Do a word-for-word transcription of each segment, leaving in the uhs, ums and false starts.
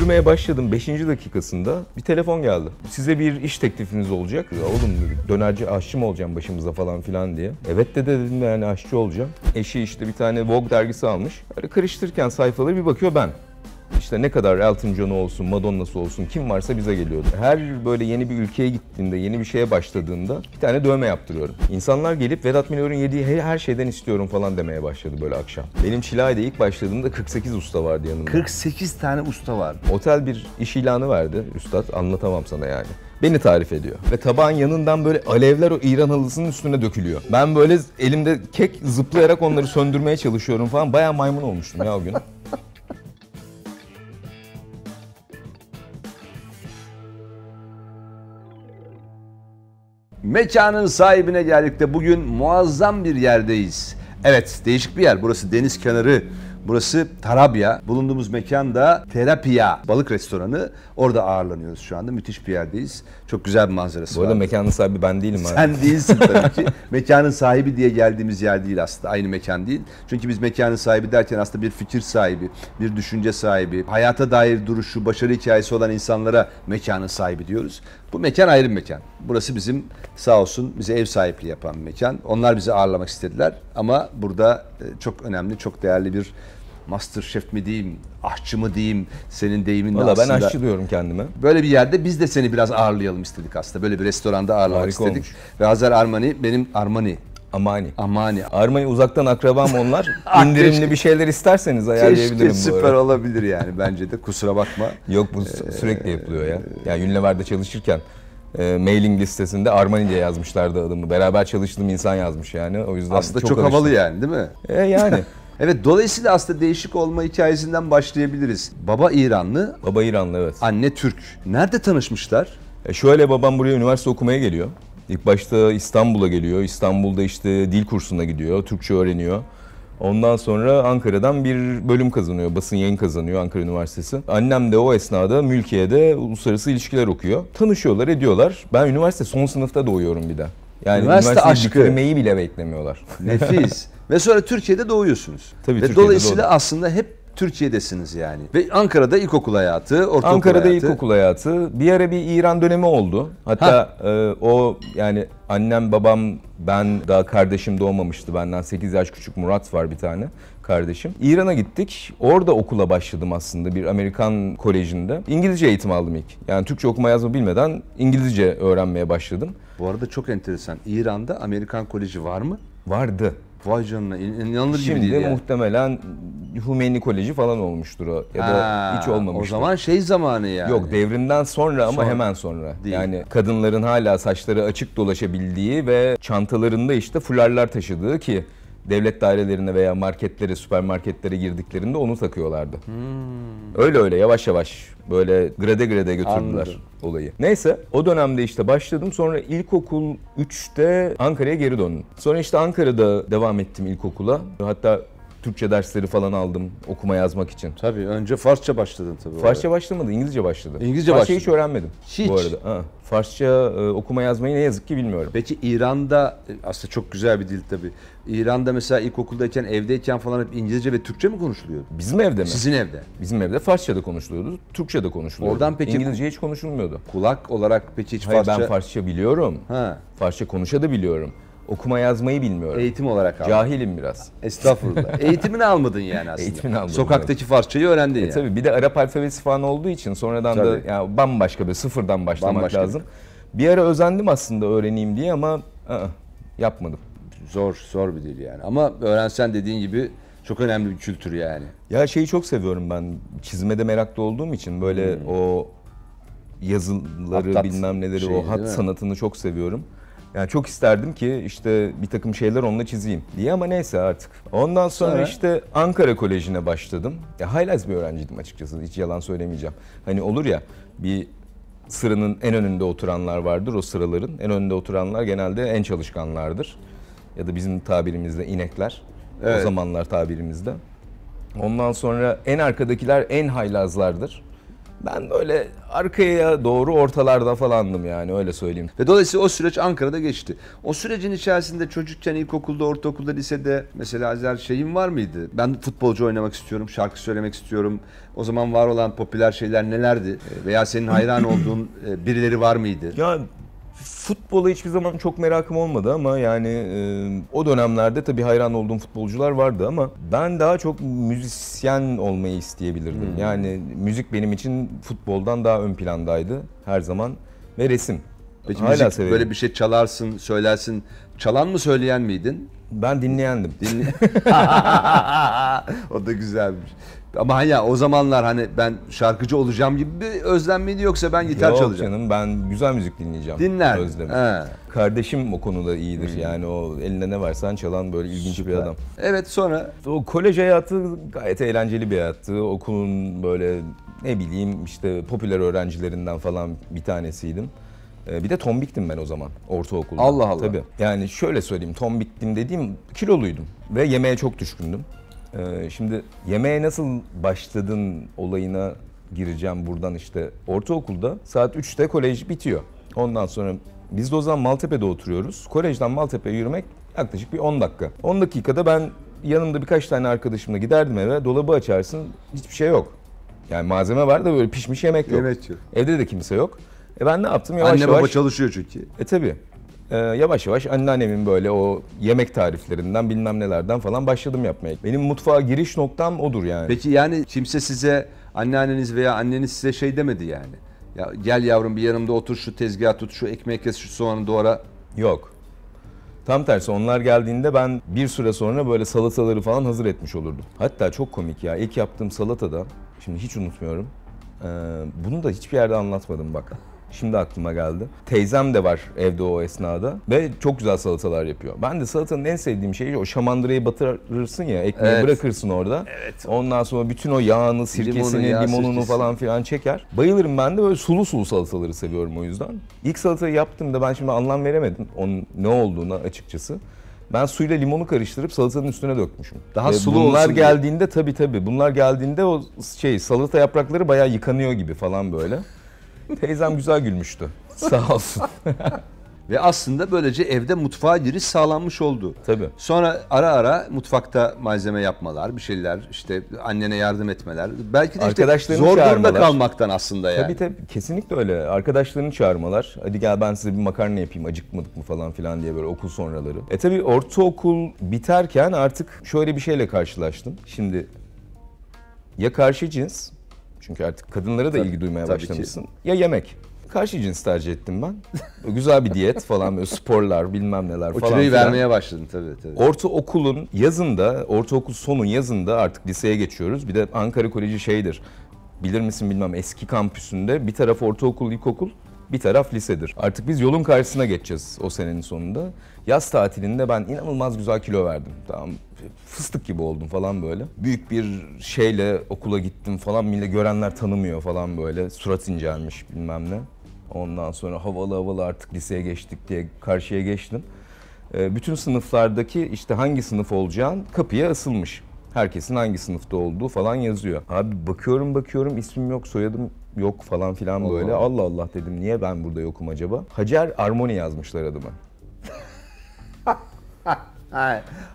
yürümeye başladım beşinci dakikasında bir telefon geldi. Size bir iş teklifiniz olacak. Ya oğlum dedim, dönerci aşçı mı olacağım başımıza falan filan diye. Evet de dedim yani aşçı olacağım. Eşi işte bir tane Vogue dergisi almış. Öyle karıştırırken sayfaları bir bakıyor ben. İşte ne kadar Elton John'u olsun, Madonna'sı olsun, kim varsa bize geliyordu. Her böyle yeni bir ülkeye gittiğimde, yeni bir şeye başladığımda bir tane dövme yaptırıyorum. İnsanlar gelip Vedat Milor'un yediği her şeyden istiyorum falan demeye başladı böyle akşam. Benim Çilay'da ilk başladığımda kırk sekiz usta vardı yanımda. kırk sekiz tane usta vardı. Otel bir iş ilanı verdi, üstad anlatamam sana yani. Beni tarif ediyor ve tabağın yanından böyle alevler o İran halısının üstüne dökülüyor. Ben böyle elimde kek zıplayarak onları söndürmeye çalışıyorum falan. Bayağı maymun olmuştum ya o gün. Mekanın sahibine geldik de bugün muazzam bir yerdeyiz. Evet, değişik bir yer. Burası deniz kenarı, burası Tarabya. Bulunduğumuz mekan da Therapia Balık Restoranı. Orada ağırlanıyoruz şu anda. Müthiş bir yerdeyiz. Çok güzel bir manzarası var. Bu arada mekanın sahibi ben değilim abi. Sen değilsin tabii ki. Mekanın sahibi diye geldiğimiz yer değil aslında. Aynı mekan değil. Çünkü biz mekanın sahibi derken aslında bir fikir sahibi, bir düşünce sahibi, hayata dair duruşu, başarı hikayesi olan insanlara mekanın sahibi diyoruz. Bu mekan ayrı bir mekan. Burası bizim sağ olsun bize ev sahipliği yapan bir mekan. Onlar bizi ağırlamak istediler ama burada çok önemli, çok değerli bir MasterChef mi diyeyim, aşçı mı diyeyim, senin deyiminle aslında. Valla ben aşçı diyorum kendime. Böyle bir yerde biz de seni biraz ağırlayalım istedik aslında. Böyle bir restoranda ağırlamak harika istedik. Olmuş. Ve Hazer Amani benim Armani. Amani. Amani. Armani uzaktan akrabam onlar. İndirimli bir şeyler isterseniz ayarlayabilirim. Keşke, süper olabilir yani bence de, kusura bakma. Yok bu ee, sürekli yapılıyor ya. Yani Unilever'de çalışırken e, mailing listesinde Armani diye yazmışlardı adımı. Beraber çalıştığım insan yazmış yani. O yüzden aslında çok, çok havalı yani değil mi? E, yani. Evet, dolayısıyla aslında değişik olma hikayesinden başlayabiliriz. Baba İranlı. Baba İranlı evet. Anne Türk. Nerede tanışmışlar? E şöyle, babam buraya üniversite okumaya geliyor. İlk başta İstanbul'a geliyor. İstanbul'da işte dil kursuna gidiyor. Türkçe öğreniyor. Ondan sonra Ankara'dan bir bölüm kazanıyor. Basın yayın kazanıyor Ankara Üniversitesi. Annem de o esnada Mülkiye'de uluslararası ilişkiler okuyor. Tanışıyorlar, ediyorlar. Ben üniversite son sınıfta doğuyorum bir de. Yani üniversite, üniversite aşkı. Bitirmeyi bile beklemiyorlar. Nefis. Ve sonra Türkiye'de doğuyorsunuz. Tabii, ve Türkiye'de dolayısıyla doğdum. Aslında hep Türkiye'desiniz yani. Ve Ankara'da ilkokul hayatı, ortaokul hayatı. Ankara'da ilkokul hayatı. Bir ara bir İran dönemi oldu. Hatta e, o yani annem, babam, ben, daha kardeşim doğmamıştı. Benden sekiz yaş küçük Murat var bir tane kardeşim. İran'a gittik. Orada okula başladım aslında bir Amerikan kolejinde. İngilizce eğitim aldım ilk. Yani Türkçe okuma yazma bilmeden İngilizce öğrenmeye başladım. Bu arada çok enteresan. İran'da Amerikan Koleji var mı? Vardı. Vay canına, inanılır gibi değil. Şimdi yani muhtemelen Hümeyni Koleji falan olmuştur o ya da ha, hiç olmamıştır. O zaman şey zamanı yani. Yok, devrimden sonra ama sonra, hemen sonra. Değil. Yani kadınların hala saçları açık dolaşabildiği ve çantalarında işte fularlar taşıdığı ki devlet dairelerine veya marketlere, süpermarketlere girdiklerinde onu takıyorlardı. Hmm. Öyle öyle yavaş yavaş böyle grade grade götürdüler. Anladım. Olayı. Neyse, o dönemde işte başladım. Sonra ilkokul üçte Ankara'ya geri döndüm. Sonra işte Ankara'da devam ettim ilkokula. Hatta Türkçe dersleri falan aldım okuma yazmak için. Tabii, önce Farsça başladın tabii. Farsça başlamadı, İngilizce başladı. İngilizce Farsça başladım. Hiç öğrenmedim hiç. Bu arada. Ha, Farsça e, okuma yazmayı ne yazık ki bilmiyorum. Peki İran'da, aslında çok güzel bir dil tabii. İran'da mesela ilkokuldayken, evdeyken falan hep İngilizce ve Türkçe mi konuşuluyordu? Bizim evde mi? Sizin evde. Bizim evde Farsça da konuşuluyordu, Türkçe de konuşuluyordu. Oradan peki İngilizce hiç konuşulmuyordu. Kulak olarak peki hiç Farsça... Hayır, ben Farsça biliyorum. Ha. Farsça konuşa da biliyorum. Okuma yazmayı bilmiyorum. Eğitim olarak aldım. Cahilim biraz. Estağfurullah. Eğitimini almaldın yani aslında. Eğitimini almadım. Sokaktaki Farsçayı öğrendin e yani. Tabii, bir de Arap alfabesi falan olduğu için sonradan tabii. Da yani bambaşka bir sıfırdan başlamak bambaşka lazım. Bir. bir ara özendim aslında öğreneyim diye ama ı-ı, yapmadım. Zor, zor bir dil yani ama öğrensen dediğin gibi çok önemli bir kültür yani. Ya şeyi çok seviyorum ben, çizmede meraklı olduğum için böyle hmm. o yazıları Hattat bilmem neleri şeyi, o hat sanatını çok seviyorum. Yani çok isterdim ki işte bir takım şeyler onunla çizeyim diye ama neyse artık. Ondan sonra, sonra işte Ankara Koleji'ne başladım. Ya haylaz bir öğrenciydim açıkçası, hiç yalan söylemeyeceğim. Hani olur ya, bir sıranın en önünde oturanlar vardır, o sıraların en önünde oturanlar genelde en çalışkanlardır. Ya da bizim tabirimizde inekler, evet. O zamanlar tabirimizde. Ondan sonra en arkadakiler en haylazlardır. Ben böyle arkaya doğru ortalarda falandım yani, öyle söyleyeyim. Ve dolayısıyla o süreç Ankara'da geçti. O sürecin içerisinde çocukken ilkokulda, ortaokulda, lisede mesela Azer şeyim var mıydı? Ben futbolcu oynamak istiyorum, şarkı söylemek istiyorum. O zaman var olan popüler şeyler nelerdi? Veya senin hayran olduğun birileri var mıydı? Ya futbola hiçbir zaman çok merakım olmadı ama yani e, o dönemlerde tabii hayran olduğum futbolcular vardı ama ben daha çok müzisyen olmayı isteyebilirdim. Hmm. Yani müzik benim için futboldan daha ön plandaydı her zaman ve resim. Peki hala müzik severim. Böyle bir şey çalarsın, söylersin. Çalan mı, söyleyen miydin? Ben dinleyendim. Dinle... O da güzelmiş. Ama ya o zamanlar hani ben şarkıcı olacağım gibi bir özlem miydi yoksa ben gitar Yok çalacağım? Canım, ben güzel müzik dinleyeceğim. Dinler. Özlemi. He. Kardeşim o konuda iyidir. Hı-hı. Yani o eline ne varsan çalan böyle ilginç Süper. bir adam. Evet, sonra? O kolej hayatı gayet eğlenceli bir hayattı. Okulun böyle ne bileyim işte popüler öğrencilerinden falan bir tanesiydim. Bir de tombiktim ben o zaman ortaokulda. Allah Allah. Tabii. Yani şöyle söyleyeyim, tombiktim dediğim kiloluydum ve yemeğe çok düşkündüm. Şimdi yemeğe nasıl başladın olayına gireceğim buradan işte. Ortaokulda saat üçte kolej bitiyor. Ondan sonra biz de o zaman Maltepe'de oturuyoruz. Kolejden Maltepe'ye yürümek yaklaşık bir on dakika. on dakikada ben yanımda birkaç tane arkadaşımla giderdim eve. Dolabı açarsın, hiçbir şey yok. Yani malzeme var da böyle pişmiş yemek yok. Evet. Evde de kimse yok. E ben ne yaptım? Yavaş Anne yavaş... baba çalışıyor çünkü. E tabii. Ee, yavaş yavaş anneannemin böyle o yemek tariflerinden bilmem nelerden falan başladım yapmaya. Benim mutfağa giriş noktam odur yani. Peki yani kimse size, anneanneniz veya anneniz size şey demedi yani. Ya gel yavrum bir yanımda otur, şu tezgahı tut, şu ekmeği kes, şu soğanı doğra. Yok. Tam tersi, onlar geldiğinde ben bir süre sonra böyle salataları falan hazır etmiş olurdum. Hatta çok komik ya, ilk yaptığım salatada, şimdi hiç unutmuyorum. Ee, bunu da hiçbir yerde anlatmadım bak. Şimdi aklıma geldi. Teyzem de var evde o esnada ve çok güzel salatalar yapıyor. Ben de salatanın en sevdiğim şeyi o şamandırayı batırırsın ya, ekmeği evet. bırakırsın orada. Evet. Ondan sonra bütün o yağını, sirkesini, Limonu, limonunu sirkesi. falan filan çeker. Bayılırım, ben de böyle sulu sulu salataları seviyorum o yüzden. İlk salatayı yaptığımda ben şimdi anlam veremedim onun ne olduğuna açıkçası. Ben suyla limonu karıştırıp salatanın üstüne dökmüşüm. Daha ee, sulu bunlar olsun geldiğinde diye. tabii tabii bunlar geldiğinde o şey salata yaprakları bayağı yıkanıyor gibi falan böyle. Teyzem güzel gülmüştü. Sağ olsun. Ve aslında böylece evde mutfağa giriş sağlanmış oldu. Tabii. Sonra ara ara mutfakta malzeme yapmalar, bir şeyler işte annene yardım etmeler. Belki de işte zor durumda kalmaktan aslında yani. Tabii tabii, kesinlikle öyle. Arkadaşlarını çağırmalar. Hadi gel ben size bir makarna yapayım, acıkmadık mı falan filan diye böyle okul sonraları. E tabii ortaokul biterken artık şöyle bir şeyle karşılaştım. Şimdi ya karşı cins... Çünkü artık kadınlara da tabii, ilgi duymaya başlamışsın. Ki. Ya yemek. Karşı cins tercih ettim ben. Güzel bir diyet falan, böyle sporlar bilmem neler o falan. O kiloyu vermeye başladın tabii tabii. Ortaokulun yazında, ortaokul sonun yazında artık liseye geçiyoruz. Bir de Ankara Koleji şeydir, bilir misin bilmem, eski kampüsünde bir taraf ortaokul, ilkokul, bir taraf lisedir. Artık biz yolun karşısına geçeceğiz o senenin sonunda. Yaz tatilinde ben inanılmaz güzel kilo verdim. Tamam, fıstık gibi oldum falan böyle. Büyük bir şeyle okula gittim falan. Millet, görenler tanımıyor falan böyle. Surat incelmiş bilmem ne. Ondan sonra havalı havalı artık liseye geçtik diye karşıya geçtim. Bütün sınıflardaki işte hangi sınıf olacağın kapıya asılmış. Herkesin hangi sınıfta olduğu falan yazıyor. Abi bakıyorum bakıyorum ismim yok, soyadım yok falan filan böyle. Allah Allah dedim, niye ben burada yokum acaba? Hacer Amani yazmışlar adımı.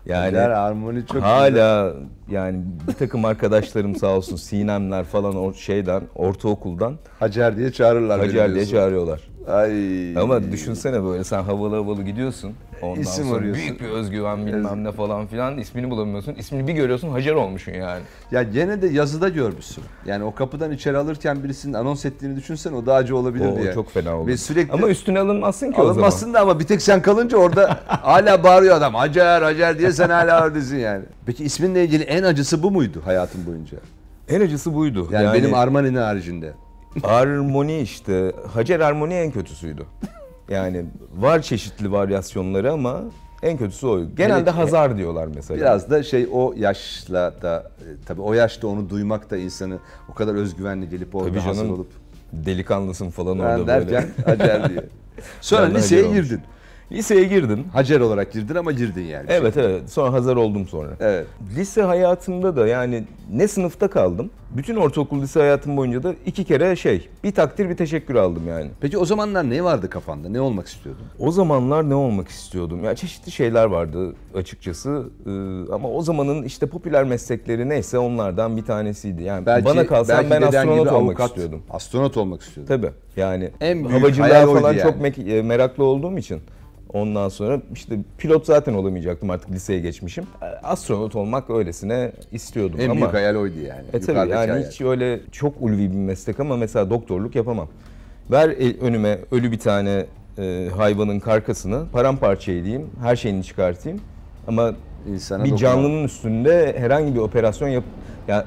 Yani Amani çok hala güzel. Yani bir takım arkadaşlarım sağ olsun, Sinemler falan o şeyden, ortaokuldan Hacer diye çağırırlar. Hacer diye çağırıyorlar. Ay. Ama düşünsene böyle sen havalı havalı gidiyorsun. Ondan İsim sonra arıyorsun. Büyük bir özgüven bilmem ne falan filan, ismini bulamıyorsun. İsmini bir görüyorsun, Hacer olmuşsun yani. Ya gene de yazıda görmüşsün. Yani o kapıdan içeri alırken birisinin anons ettiğini düşünsen o daha acı olabilir o, diye. O çok fena olur. Ve sürekli ama üstüne alınmazsın ki o zaman. Alınmazsın da ama bir tek sen kalınca orada hala bağırıyor adam. Hacer, Hacer diye sen hala oradasın yani. Peki isminle ilgili en acısı bu muydu hayatın boyunca? En acısı buydu. Yani, yani... benim Armani'nin haricinde. Armoni işte. Hacer Amani en kötüsüydü. Yani var çeşitli varyasyonları ama en kötüsü oydu. Genelde evet, Hazar diyorlar mesela. Biraz da şey o yaşla da tabii o yaşta onu duymak da insanı o kadar özgüvenli gelip orada tabii canım, hazır olup. Delikanlısın falan ben orada derken, böyle. Hacer diye. Sonra ben liseye girdin. Liseye girdin. Hacer olarak girdin ama girdin yani. Evet şey. Evet. Sonra Hazer oldum sonra. Evet. Lise hayatımda da yani ne sınıfta kaldım. Bütün ortaokul lise hayatım boyunca da iki kere şey, bir takdir bir teşekkür aldım yani. Peki o zamanlar ne vardı kafanda? Ne olmak istiyordun? O zamanlar ne olmak istiyordum? Ya çeşitli şeyler vardı açıkçası. Ee, ama o zamanın işte popüler meslekleri neyse onlardan bir tanesiydi. Yani belki, bana kalsam ben astronot olmak avukat, istiyordum. Astronot olmak istiyordum. Tabii. Yani havacılığa falan yani. Çok me- meraklı olduğum için. Ondan sonra işte pilot zaten olamayacaktım, artık liseye geçmişim. Astronot olmak öylesine istiyordum en ama... En büyük hayal oydu yani. E tabii yani hayal. Hiç öyle çok ulvi bir meslek ama mesela doktorluk yapamam. Ver el, önüme ölü bir tane e, hayvanın karkasını paramparça edeyim, her şeyini çıkartayım. Ama İnsana bir dokunma. Canlının üstünde herhangi bir operasyon yap... Ya,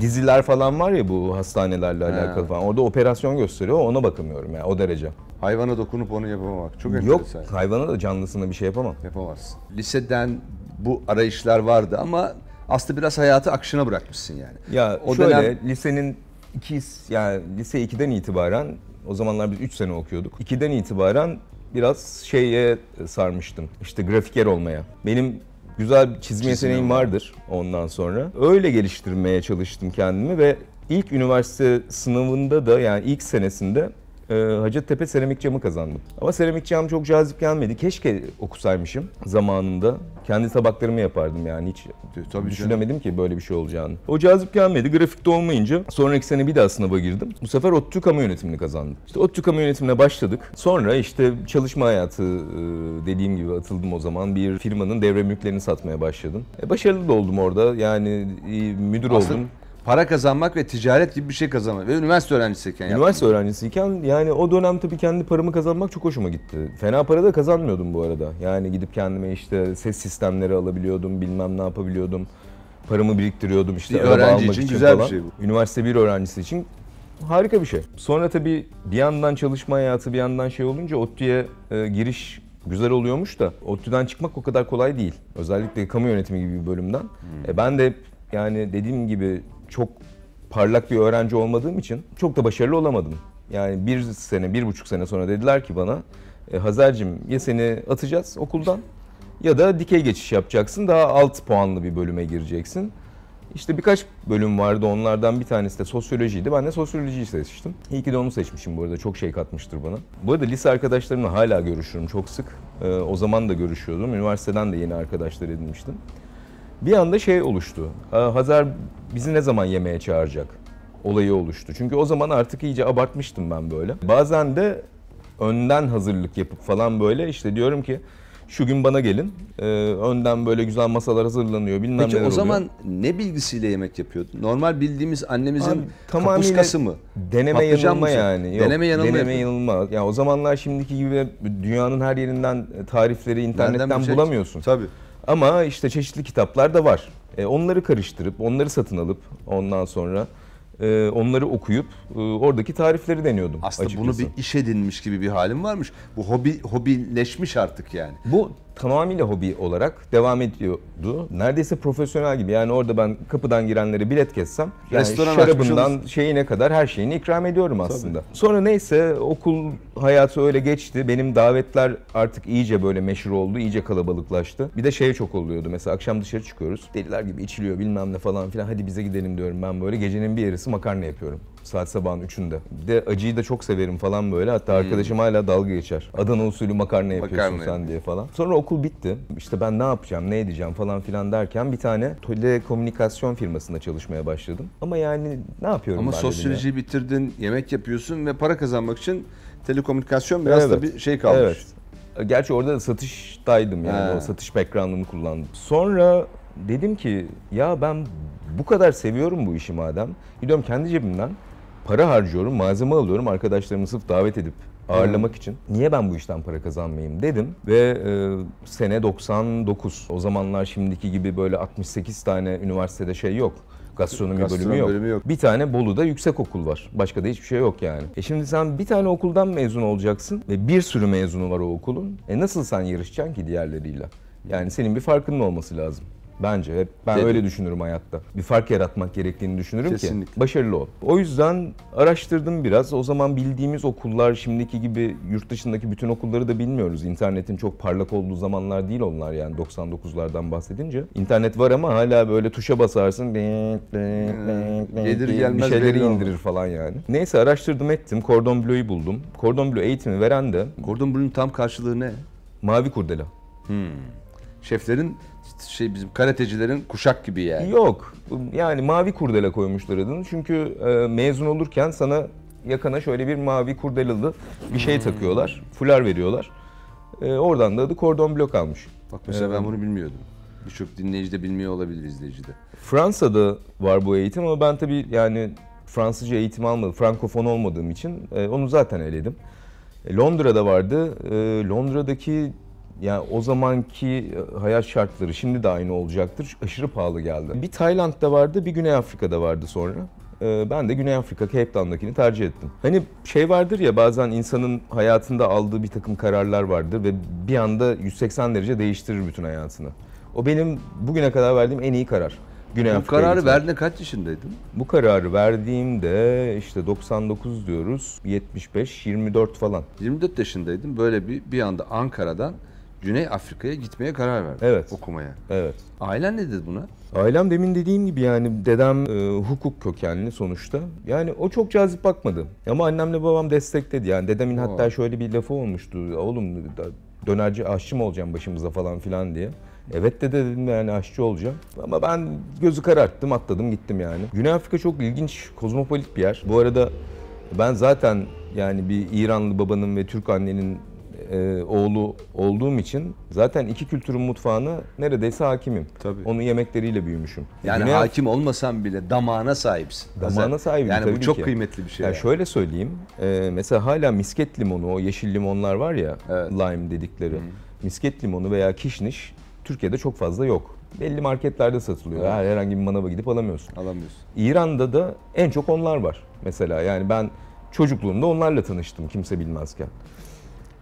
diziler falan var ya bu hastanelerle He. alakalı falan. Orada operasyon gösteriyor, ona bakamıyorum yani o derece. Hayvana dokunup onu yapamamak çok enteresan. Yok, yani. Hayvana da canlısına bir şey yapamam. Yapamazsın. Liseden bu arayışlar vardı ama aslında biraz hayatı akışına bırakmışsın yani. Ya o şöyle, dönem... lisenin iki, yani lise ikiden itibaren, o zamanlar biz üç sene okuyorduk. ikiden itibaren biraz şeye sarmıştım, işte grafiker olmaya. Benim güzel çizim yeteneğim vardır ondan sonra. Öyle geliştirmeye çalıştım kendimi ve ilk üniversite sınavında da yani ilk senesinde Hacettepe seramik camı kazandım. Ama seramik cam çok cazip gelmedi. Keşke okusaymışım zamanında. Kendi tabaklarımı yapardım yani hiç Tabii düşünemedim canım. Ki böyle bir şey olacağını. O cazip gelmedi. Grafikte olmayınca sonraki sene bir daha sınava girdim. Bu sefer ODTÜ kamu yönetimini kazandım. İşte ODTÜ kamu yönetimine başladık. Sonra işte çalışma hayatı dediğim gibi atıldım o zaman. Bir firmanın devre mülklerini satmaya başladım. E başarılı da oldum orada. Yani müdür Aslında... oldum. Para kazanmak ve ticaret gibi bir şey kazanmak. Ve üniversite öğrencisiyken yaptım. Üniversite öğrencisiyken yani o dönem tabii kendi paramı kazanmak çok hoşuma gitti. Fena para da kazanmıyordum bu arada. Yani gidip kendime işte ses sistemleri alabiliyordum, bilmem ne yapabiliyordum. Paramı biriktiriyordum işte. Bir öğrenci için, için güzel falan. Bir şey bu. Üniversite bir öğrencisi için harika bir şey. Sonra tabii bir yandan çalışma hayatı, bir yandan şey olunca ODTÜ'ye e, giriş güzel oluyormuş da ODTÜ'den çıkmak o kadar kolay değil. Özellikle kamu yönetimi gibi bir bölümden. Hmm. E, ben de yani dediğim gibi çok parlak bir öğrenci olmadığım için çok da başarılı olamadım. Yani bir sene, bir buçuk sene sonra dediler ki bana Hazer'cim ya seni atacağız okuldan ya da dikey geçiş yapacaksın. Daha alt puanlı bir bölüme gireceksin. İşte birkaç bölüm vardı, onlardan bir tanesi de sosyolojiydi. Ben de sosyolojiyi seçtim. İyi ki de onu seçmişim bu arada. Çok şey katmıştır bana. Bu arada lise arkadaşlarımla hala görüşürüm çok sık. O zaman da görüşüyordum. Üniversiteden de yeni arkadaşlar edinmiştim. Bir anda şey oluştu, Hazer bizi ne zaman yemeğe çağıracak olayı oluştu. Çünkü o zaman artık iyice abartmıştım ben böyle. Bazen de önden hazırlık yapıp falan böyle işte diyorum ki şu gün bana gelin, ee, önden böyle güzel masalar hazırlanıyor, bilmem Peki, neler oluyor. Peki o zaman ne bilgisiyle yemek yapıyordun? Normal bildiğimiz annemizin kapuskası mı? Deneme yanılma yani. Yok, deneme yanılma. Deneme yanılma. Ya yani o zamanlar şimdiki gibi dünyanın her yerinden tarifleri internetten şey? bulamıyorsun. Tabii. Ama işte çeşitli kitaplar da var. E, onları karıştırıp, onları satın alıp, ondan sonra e, onları okuyup e, oradaki tarifleri deniyordum. Aslında açıkçası. Bunu bir iş edinmiş gibi bir halim varmış. Bu hobi hobileşmiş artık yani. Bu tamamıyla hobi olarak devam ediyordu. Neredeyse profesyonel gibi. Yani orada ben kapıdan girenlere bilet kessem, yani şarabından şeyine kadar her şeyini ikram ediyorum aslında. Tabii. Sonra neyse okul hayatı öyle geçti. Benim davetler artık iyice böyle meşhur oldu, iyice kalabalıklaştı. Bir de şey çok oluyordu mesela akşam dışarı çıkıyoruz. Deliler gibi içiliyor bilmem ne falan filan. Hadi bize gidelim diyorum ben böyle. Gecenin bir yarısı makarna yapıyorum. Saat sabahın üçünde. Bir de acıyı da çok severim falan böyle. Hatta arkadaşım hmm. hala dalga geçer. Adana usulü makarna yapıyorsun makarna sen yani. diye falan. Sonra okul bitti. İşte ben ne yapacağım, ne edeceğim falan filan derken bir tane telekomünikasyon firmasında çalışmaya başladım. Ama yani ne yapıyorum Ama ben Ama sosyolojiyi bitirdin, yemek yapıyorsun ve para kazanmak için telekomünikasyon biraz evet. da bir şey kalmış. Evet. Gerçi orada da satıştaydım yani. He. O satış background'ımı kullandım. Sonra dedim ki ya ben bu kadar seviyorum bu işi madem. Gidiyorum kendi cebimden. Para harcıyorum, malzeme alıyorum arkadaşlarımı sırf davet edip ağırlamak evet. için. Niye ben bu işten para kazanmayayım dedim ve e, sene doksan dokuz. O zamanlar şimdiki gibi böyle altmış sekiz tane üniversitede şey yok. Gastronomi, Gastronomi bölümü, yok. bölümü yok. Bir tane Bolu'da yüksekokul var. Başka da hiçbir şey yok yani. E şimdi sen bir tane okuldan mezun olacaksın ve bir sürü mezunu var o okulun. E nasıl sen yarışacaksın ki diğerleriyle? Yani senin bir farkının olması lazım. Bence. Hep ben Dedim. öyle düşünürüm hayatta. Bir fark yaratmak gerektiğini düşünürüm. Kesinlikle. Ki başarılı ol. O yüzden araştırdım biraz. O zaman bildiğimiz okullar, şimdiki gibi yurt dışındaki bütün okulları da bilmiyoruz. İnternetin çok parlak olduğu zamanlar değil onlar, yani doksan dokuzlardan bahsedince. İnternet var ama hala böyle tuşa basarsın. Gelir gelmez bir şeyleri indirir falan yani. Neyse araştırdım ettim. Cordon Bleu'yu buldum. Cordon Bleu eğitimi veren de... Cordon Bleu'nun tam karşılığı ne? Mavi kurdela. Hmm. Şeflerin, şey, bizim karatecilerin kuşak gibi yani. Yok. Yani mavi kurdela koymuşlar adını. Çünkü e, mezun olurken sana yakana şöyle bir mavi kurdelalı bir şey hmm. takıyorlar. Fular veriyorlar. E, oradan da adı Cordon Bleu kalmış. Bak mesela ee, ben bunu bilmiyordum. Birçok dinleyici de bilmiyor olabilir, izleyici de. Fransa'da var bu eğitim ama ben tabii yani Fransızca eğitim almadım. Frankofon olmadığım için e, onu zaten eledim. E, Londra'da vardı. E, Londra'daki... Yani o zamanki hayat şartları şimdi de aynı olacaktır. Aşırı pahalı geldi. Bir Tayland'da vardı, bir Güney Afrika'da vardı sonra. Ee, ben de Güney Afrika, Cape Town'dakini tercih ettim. Hani şey vardır ya, bazen insanın hayatında aldığı bir takım kararlar vardır ve bir anda yüz seksen derece değiştirir bütün hayatını. O benim bugüne kadar verdiğim en iyi karar. Güney Bu Afrika'ya kararı gitmek. Verdiğinde kaç yaşındaydın? Bu kararı verdiğimde işte doksan dokuz diyoruz, yetmiş beş, yirmi dört falan. yirmi dört yaşındaydım, böyle bir, bir anda Ankara'dan Güney Afrika'ya gitmeye karar verdim. Evet. Okumaya. Evet. Ailen ne dedi buna? Ailem demin dediğim gibi yani dedem e, hukuk kökenli sonuçta. Yani o çok cazip bakmadı. Ama annemle babam destekledi. Yani dedemin Oo. hatta şöyle bir lafı olmuştu. Oğlum dönerci aşçı mı olacağım başımıza falan filan diye. Evet dede dedim, yani aşçı olacağım. Ama ben gözü kararttım, atladım gittim yani. Güney Afrika çok ilginç, kozmopolit bir yer. Bu arada ben zaten yani bir İranlı babanın ve Türk annenin Ee, oğlu olduğum için zaten iki kültürün mutfağına neredeyse hakimim. Tabii. Onun yemekleriyle büyümüşüm. Yani Güney hakim Af- olmasam bile damağına sahipsin. Damağına sahibim yani, tabii bu çok ki. Kıymetli bir şey. Yani yani. Şöyle söyleyeyim, e, mesela hala misket limonu, o yeşil limonlar var ya, evet. lime dedikleri. Hı. Misket limonu veya kişniş Türkiye'de çok fazla yok. Belli marketlerde satılıyor. Evet. Herhangi bir manava gidip alamıyorsun. Alamıyorsun. İran'da da en çok onlar var mesela. Yani ben çocukluğumda onlarla tanıştım kimse bilmezken.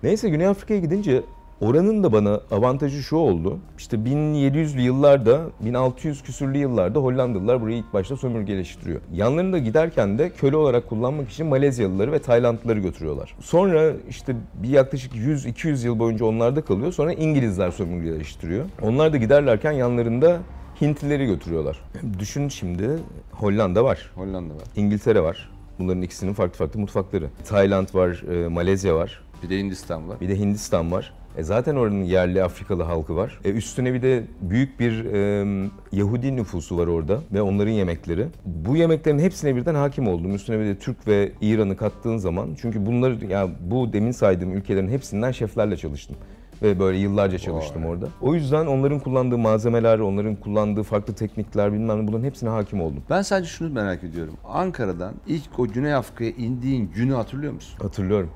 Neyse Güney Afrika'ya gidince oranın da bana avantajı şu oldu. İşte bin yedi yüzlü yıllarda, bin altı yüz küsürlü yıllarda Hollandalılar burayı ilk başta sömürgeleştiriyor. Yanlarında giderken de köle olarak kullanmak için Malezyalıları ve Taylandlıları götürüyorlar. Sonra işte bir yaklaşık yüz iki yüz yıl boyunca onlarda kalıyor. Sonra İngilizler sömürgeleştiriyor. Onlar da giderlerken yanlarında Hintlileri götürüyorlar. Düşün şimdi, Hollanda var. Hollanda var. İngiltere var. Bunların ikisinin farklı farklı mutfakları. Tayland var, e, Malezya var. Bir de Hindistan var. Bir de Hindistan var. E zaten oranın yerli Afrikalı halkı var. E üstüne bir de büyük bir e, Yahudi nüfusu var orada ve onların yemekleri. Bu yemeklerin hepsine birden hakim oldum. Üstüne bir de Türk ve İran'ı kattığın zaman. Çünkü bunları, yani bu demin saydığım ülkelerin hepsinden şeflerle çalıştım. Ve böyle yıllarca çalıştım Vay. orada. O yüzden onların kullandığı malzemeler, onların kullandığı farklı teknikler, bilmem ne, bunların hepsine hakim oldum. Ben sadece şunu merak ediyorum. Ankara'dan ilk o Güney Afrika'ya indiğin günü hatırlıyor musun? Hatırlıyorum.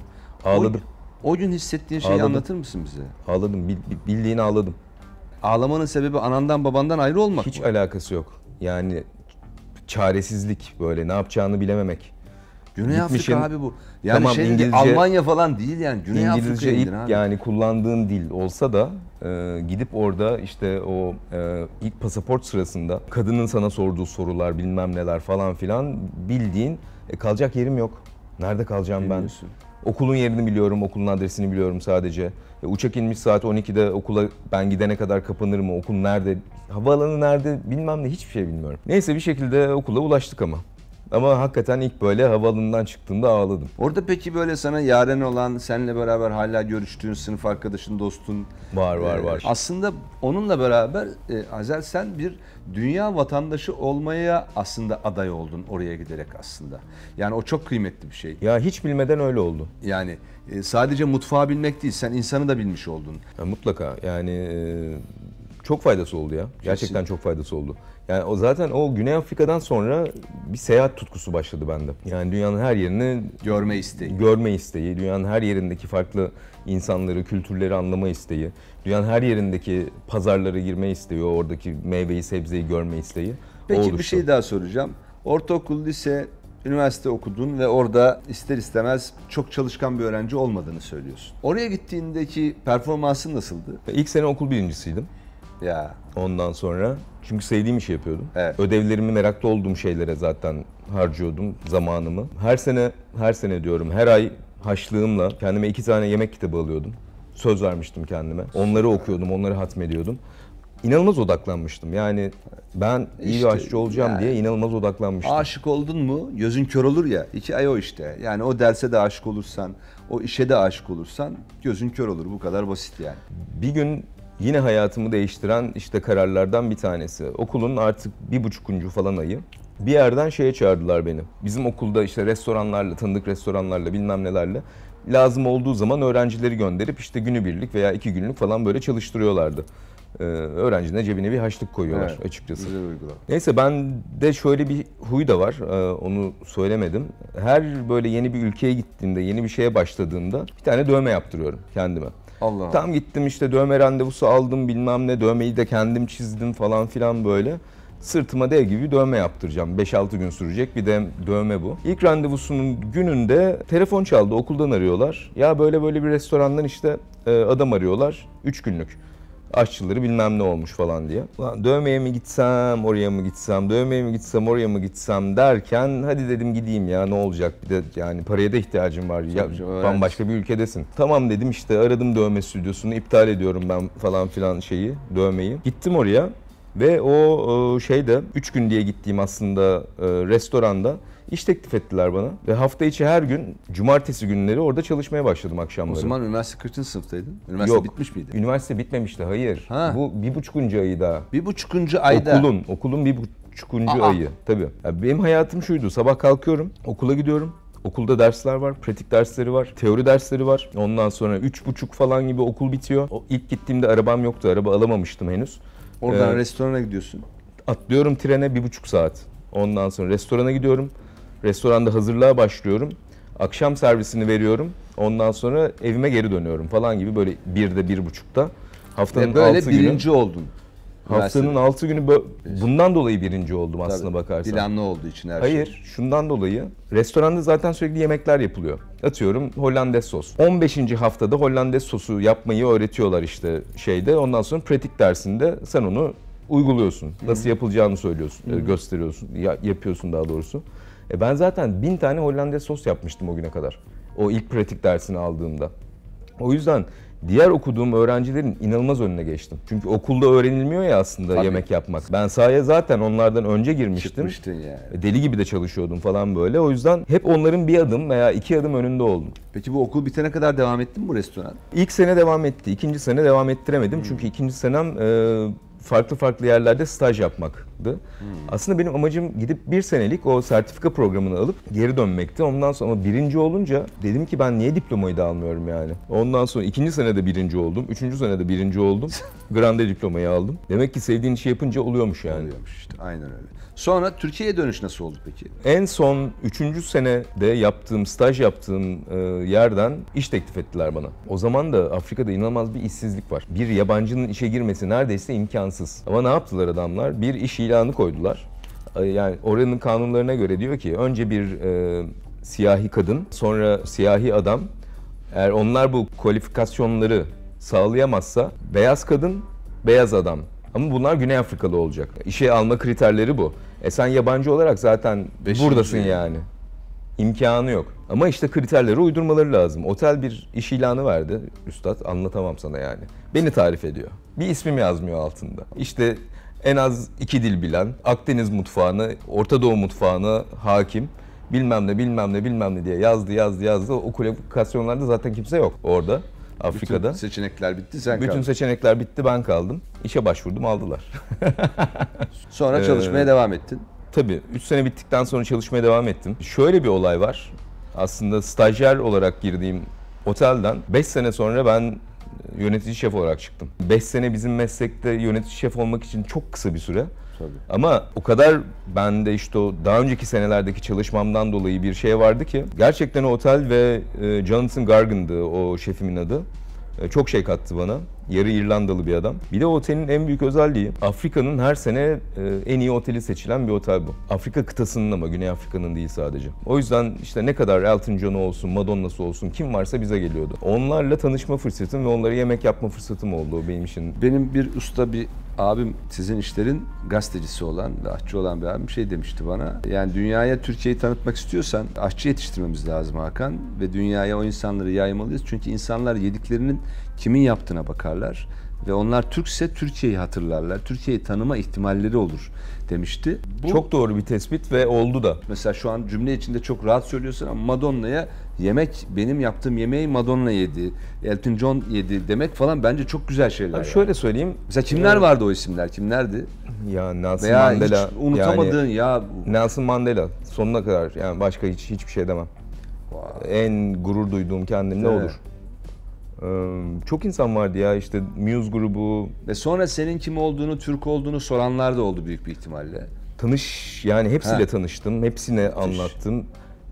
Ağladım. O, o gün hissettiğin şeyi ağladım. Anlatır mısın bize? Ağladım. Bildiğini ağladım. Ağlamanın sebebi anandan babandan ayrı olmak Hiç mı? Hiç alakası yok. Yani çaresizlik, böyle ne yapacağını bilememek. Güney Gitmişin, Afrika abi bu. Yani tamam, şey İngilizce, Almanya falan değil yani. Güney Afrika ilk abi. Yani kullandığın dil olsa da e, gidip orada işte o e, ilk pasaport sırasında kadının sana sorduğu sorular, bilmem neler falan filan, bildiğin e, kalacak yerim yok. Nerede kalacağım ben? Okulun yerini biliyorum, okulun adresini biliyorum sadece. Uçak inmiş saat on ikide, okula ben gidene kadar kapanır mı, okul nerede, havaalanı nerede, bilmem ne, hiçbir şey bilmiyorum. Neyse bir şekilde okula ulaştık ama. Ama hakikaten ilk böyle havaalanından çıktığımda ağladım. Orada peki böyle sana yaren olan, seninle beraber hala görüştüğün sınıf arkadaşın, dostun... Var, var, var. Aslında onunla beraber Hazer, sen bir dünya vatandaşı olmaya aslında aday oldun oraya giderek aslında. Yani o çok kıymetli bir şey. Ya hiç bilmeden öyle oldu. Yani sadece mutfağı bilmek değil, sen insanı da bilmiş oldun. Ya mutlaka yani... Çok faydası oldu ya. Gerçekten çok faydası oldu. Yani o zaten o Güney Afrika'dan sonra bir seyahat tutkusu başladı bende. Yani dünyanın her yerini görme isteği. Görme isteği, dünyanın her yerindeki farklı insanları, kültürleri anlama isteği, dünyanın her yerindeki pazarlara girme isteği, oradaki meyveyi, sebzeyi görme isteği. Peki oluştu. Bir şey daha soracağım. Ortaokul, lise, üniversite okudun ve orada ister istemez çok çalışkan bir öğrenci olmadığını söylüyorsun. Oraya gittiğindeki performansın nasıldı? İlk sene okul birincisiydim. Ya. Ondan sonra. Çünkü sevdiğim işi yapıyordum. Evet. Ödevlerimi, meraklı olduğum şeylere zaten harcıyordum zamanımı. Her sene, her sene diyorum, her ay haçlığımla kendime iki tane yemek kitabı alıyordum. Söz vermiştim kendime. Onları okuyordum, onları hatmediyordum. İnanılmaz odaklanmıştım. Yani ben iyi işte, bir aşçı olacağım yani, diye inanılmaz odaklanmıştım. Aşık oldun mu gözün kör olur ya, iki ay o işte. Yani o derse de aşık olursan, o işe de aşık olursan gözün kör olur. Bu kadar basit yani. Bir gün yine hayatımı değiştiren işte kararlardan bir tanesi. Okulun artık bir buçukuncu falan ayı. Bir yerden şeye çağırdılar beni. Bizim okulda işte restoranlarla, tanıdık restoranlarla bilmem nelerle lazım olduğu zaman öğrencileri gönderip işte günübirlik veya iki günlük falan böyle çalıştırıyorlardı. Ee, öğrencine cebine bir haçlık koyuyorlar, evet, açıkçası. Neyse, ben de şöyle bir huy da var, ee, onu söylemedim. Her böyle yeni bir ülkeye gittiğimde, yeni bir şeye başladığımda bir tane dövme yaptırıyorum kendime. Allah. Tam gittim işte dövme randevusu aldım bilmem ne, dövmeyi de kendim çizdim falan filan böyle. Sırtıma dev gibi dövme yaptıracağım. beş altı gün sürecek bir de dövme bu. İlk randevusunun gününde telefon çaldı, okuldan arıyorlar. Ya böyle böyle bir restorandan işte adam arıyorlar, üç günlük. Aşçıları bilmem ne olmuş falan diye. Ulan dövmeye mi gitsem, oraya mı gitsem, dövmeye mi gitsem, oraya mı gitsem derken hadi dedim gideyim ya, ne olacak, bir de yani paraya da ihtiyacım var. Ya, bambaşka bir ülkedesin. Tamam dedim, işte aradım dövme stüdyosunu, iptal ediyorum ben falan filan şeyi, dövmeyi. Gittim oraya ve o şeyde üç gün diye gittiğim aslında restoranda İş teklif ettiler bana ve hafta içi her gün cumartesi günleri orada çalışmaya başladım akşamları. O zaman üniversite kaçıncı sınıftaydın? Üniversite Yok, bitmiş miydi? Üniversite bitmemişti, hayır. Ha. Bu bir buçukuncu ayı daha. Bir buçukuncu ayda? Okulun, okulun bir buçukuncu Aa. ayı tabii. Ya benim hayatım şuydu, sabah kalkıyorum, okula gidiyorum. Okulda dersler var, pratik dersleri var, teori dersleri var. Ondan sonra üç buçuk falan gibi okul bitiyor. O ilk gittiğimde arabam yoktu, araba alamamıştım henüz. Oradan ee, restorana gidiyorsun. Atlıyorum trene, bir buçuk saat. Ondan sonra restorana gidiyorum. Restoranda hazırlığa başlıyorum. Akşam servisini veriyorum. Ondan sonra evime geri dönüyorum falan gibi böyle birde, bir buçukta. Haftanın böyle altı birinci günü, oldun. Haftanın altı günü bundan dolayı birinci oldum aslına Tabii, bakarsan. Planlı olduğu için her Hayır, şey. Hayır, şundan dolayı. Restoranda zaten sürekli yemekler yapılıyor. Atıyorum Hollandaise sos. on beşinci haftada Hollandaise sosu yapmayı öğretiyorlar işte şeyde. Ondan sonra pratik dersinde sen onu uyguluyorsun. Nasıl Hı-hı. yapılacağını söylüyorsun, Hı-hı. gösteriyorsun, yapıyorsun daha doğrusu. E ben zaten bin tane Hollandaise sos yapmıştım o güne kadar. O ilk pratik dersini aldığımda. O yüzden diğer okuduğum öğrencilerin inanılmaz önüne geçtim. Çünkü okulda öğrenilmiyor ya aslında Tabii. yemek yapmak. Ben sahaya zaten onlardan önce girmiştim. Çıkmıştın yani. Deli gibi de çalışıyordum falan böyle. O yüzden hep onların bir adım veya iki adım önünde oldum. Peki bu okul bitene kadar devam etti mi bu restoran? İlk sene devam etti. İkinci sene devam ettiremedim. Hmm. Çünkü ikinci senem... E, farklı farklı yerlerde staj yapmaktı. Hmm. Aslında benim amacım gidip bir senelik o sertifika programını alıp geri dönmekti. Ondan sonra birinci olunca dedim ki ben niye diplomayı da almıyorum yani. Ondan sonra ikinci senede birinci oldum. Üçüncü senede birinci oldum. Grande diplomayı aldım. Demek ki sevdiğin işi yapınca oluyormuş yani. Oluyormuş işte, aynen öyle. Sonra Türkiye'ye dönüş nasıl oldu peki? En son üçüncü senede yaptığım, staj yaptığım e, yerden iş teklif ettiler bana. O zaman da Afrika'da inanılmaz bir işsizlik var. Bir yabancının işe girmesi neredeyse imkansız. Ama ne yaptılar adamlar? Bir iş ilanı koydular. Yani oranın kanunlarına göre diyor ki önce bir e, siyahi kadın, sonra siyahi adam. Eğer onlar bu kualifikasyonları sağlayamazsa beyaz kadın, beyaz adam. Ama bunlar Güney Afrikalı olacak. İşe alma kriterleri bu. E sen yabancı olarak zaten Beşinci. buradasın yani. İmkanı yok. Ama işte kriterleri uydurmaları lazım. Otel bir iş ilanı verdi. Üstad anlatamam sana yani. Beni tarif ediyor. Bir ismim yazmıyor altında. İşte en az iki dil bilen, Akdeniz mutfağını, Orta Doğu mutfağını hakim, bilmem ne bilmem ne bilmem ne diye yazdı yazdı yazdı. O kualifikasyonlarda zaten kimse yok orada, Afrika'da. Bütün seçenekler bitti, sen Bütün kaldın. seçenekler bitti, ben kaldım. İşe başvurdum, aldılar. Sonra çalışmaya ee, devam ettin. Tabii. üç sene bittikten sonra çalışmaya devam ettim. Şöyle bir olay var. Aslında stajyer olarak girdiğim otelden beş sene sonra ben yönetici şef olarak çıktım. beş sene bizim meslekte yönetici şef olmak için çok kısa bir süre. Tabii. Ama o kadar bende işte o daha önceki senelerdeki çalışmamdan dolayı bir şey vardı ki gerçekten o otel ve Jonathan Gargan'dı o şefimin adı. Çok şey kattı bana. Yarı İrlandalı bir adam. Bir de otelin en büyük özelliği, Afrika'nın her sene en iyi oteli seçilen bir otel bu. Afrika kıtasının ama, Güney Afrika'nın değil sadece. O yüzden işte ne kadar Elton John'u olsun, Madonna'sı olsun, kim varsa bize geliyordu. Onlarla tanışma fırsatım ve onlara yemek yapma fırsatım oldu benim için. Benim bir usta, bir abim, sizin işlerin gazetecisi olan ve aşçı olan bir abim şey demişti bana. Yani dünyaya Türkiye'yi tanıtmak istiyorsan aşçı yetiştirmemiz lazım Hakan. Ve dünyaya o insanları yaymalıyız. Çünkü insanlar yediklerinin kimin yaptığına bakarlar. Ve onlar Türkse Türkiye'yi hatırlarlar. Türkiye'yi tanıma ihtimalleri olur demişti. Bu çok doğru bir tespit ve oldu da. Mesela şu an cümle içinde çok rahat söylüyorsun ama Madonna'ya yemek, benim yaptığım yemeği Madonna yedi, Elton John yedi demek falan bence çok güzel şeyler. Yani. Şöyle söyleyeyim. Mesela kimler vardı o isimler? Kimlerdi? Ya Nelson Veya Mandela. Hiç unutamadığın yani, ya. Nelson Mandela sonuna kadar yani başka hiç hiçbir şey demem. Wow. En gurur duyduğum kendimle evet. Olur. Çok insan vardı ya işte Muse grubu. Ve sonra senin kim olduğunu, Türk olduğunu soranlar da oldu büyük bir ihtimalle. Tanış yani hepsiyle ha. tanıştım, hepsine Müthiş. anlattım.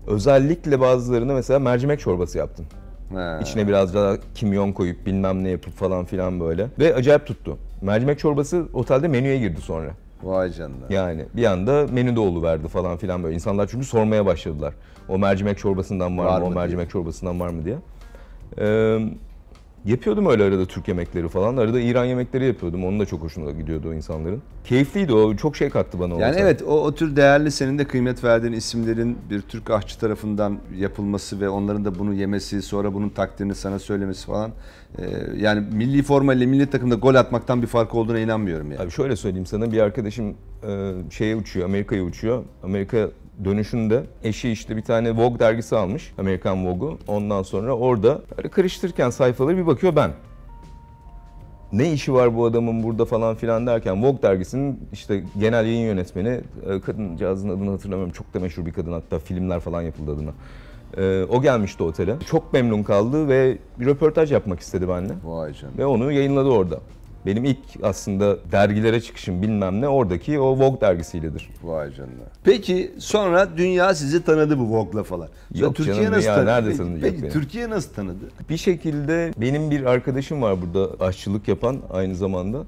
Özellikle bazılarını mesela mercimek çorbası yaptım. Ha. İçine biraz daha kimyon koyup bilmem ne yapıp falan filan böyle. Ve acayip tuttu. Mercimek çorbası otelde menüye girdi sonra. Vay canına. Yani bir anda menüde oluverdi falan filan böyle. İnsanlar çünkü sormaya başladılar. O mercimek çorbasından var, var mı, o mercimek çorbasından var mı diye. Ee, Yapıyordum öyle arada Türk yemekleri falan. Arada İran yemekleri yapıyordum. Onun da çok hoşuna gidiyordu o insanların. Keyifliydi o. Çok şey kattı bana. Yani evet o, o tür değerli senin de kıymet verdiğin isimlerin bir Türk aşçı tarafından yapılması ve onların da bunu yemesi, sonra bunun takdirini sana söylemesi falan. Ee, yani milli forma ile milli takımda gol atmaktan bir fark olduğuna inanmıyorum yani. Abi şöyle söyleyeyim sana. Bir arkadaşım e, şeye uçuyor, Amerika'ya uçuyor. Amerika dönüşünde eşi işte bir tane Vogue dergisi almış. Amerikan Vogue'u. Ondan sonra orada karıştırırken sayfaları bir bakıyor ben. Ne işi var bu adamın burada falan filan derken Vogue dergisinin işte genel yayın yönetmeni, kadıncağızın adını hatırlamıyorum. Çok da meşhur bir kadın, hatta filmler falan yapıldı adına. O gelmişti otele. Çok memnun kaldı ve bir röportaj yapmak istedi benimle. Vay canım. Ve onu yayınladı orada. Benim ilk aslında dergilere çıkışım bilmem ne oradaki o Vogue dergisiyledir. Vay canına. Peki sonra dünya sizi tanıdı bu Vogue'la falan. Yok Türkiye canım nasıl ya, nerede tanıyacak peki, peki Türkiye nasıl tanıdı? Bir şekilde benim bir arkadaşım var burada aşçılık yapan aynı zamanda.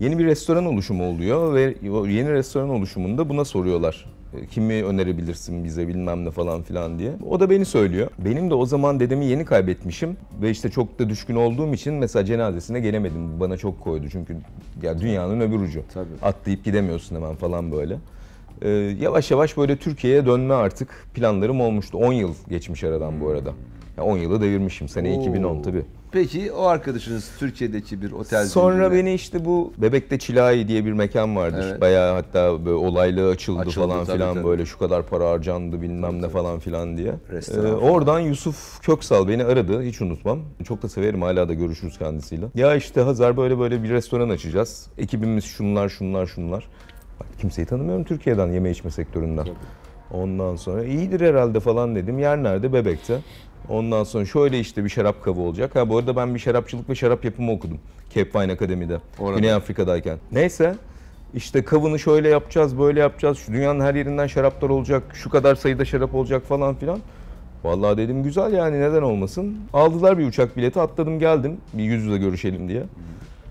Yeni bir restoran oluşumu oluyor ve yeni restoran oluşumunda buna soruyorlar. Kimi önerebilirsin bize bilmem ne falan filan diye. O da beni söylüyor. Benim de o zaman dedemi yeni kaybetmişim ve işte çok da düşkün olduğum için mesela cenazesine gelemedim. Bana çok koydu çünkü ya dünyanın öbür ucu. Tabii. Atlayıp gidemiyorsun hemen falan böyle. Ee, yavaş yavaş böyle Türkiye'ye dönme artık planlarım olmuştu. on yıl geçmiş aradan bu arada. Yani on yılı devirmişim. Sene Oo. iki bin on tabii. Peki o arkadaşınız Türkiye'deki bir otel... Sonra beni işte bu Bebek'te Çilayi diye bir mekan vardır. Evet. Bayağı hatta böyle olaylı açıldı, açıldı falan tabii, filan tabii. böyle şu kadar para harcandı bilmem tabii, ne falan filan diye. Ee, oradan Yusuf Köksal beni aradı, hiç unutmam. Çok da severim, hala da görüşürüz kendisiyle. Ya işte Hazer böyle böyle bir restoran açacağız. Ekibimiz şunlar şunlar şunlar. Bak kimseyi tanımıyorum Türkiye'den yeme içme sektöründen. Tabii. Ondan sonra iyidir herhalde falan dedim. Yer nerede? Bebek'te. Ondan sonra şöyle işte bir şarap kabı olacak. Ha bu arada ben bir şarapçılık ve şarap yapımı okudum. Cape Wine Akademi'de. Orada. Güney Afrika'dayken. Neyse işte kavını şöyle yapacağız, böyle yapacağız. Şu dünyanın her yerinden şaraplar olacak. Şu kadar sayıda şarap olacak falan filan. Vallahi dedim güzel yani neden olmasın. Aldılar bir uçak bileti, atladım geldim. Bir yüz yüze görüşelim diye.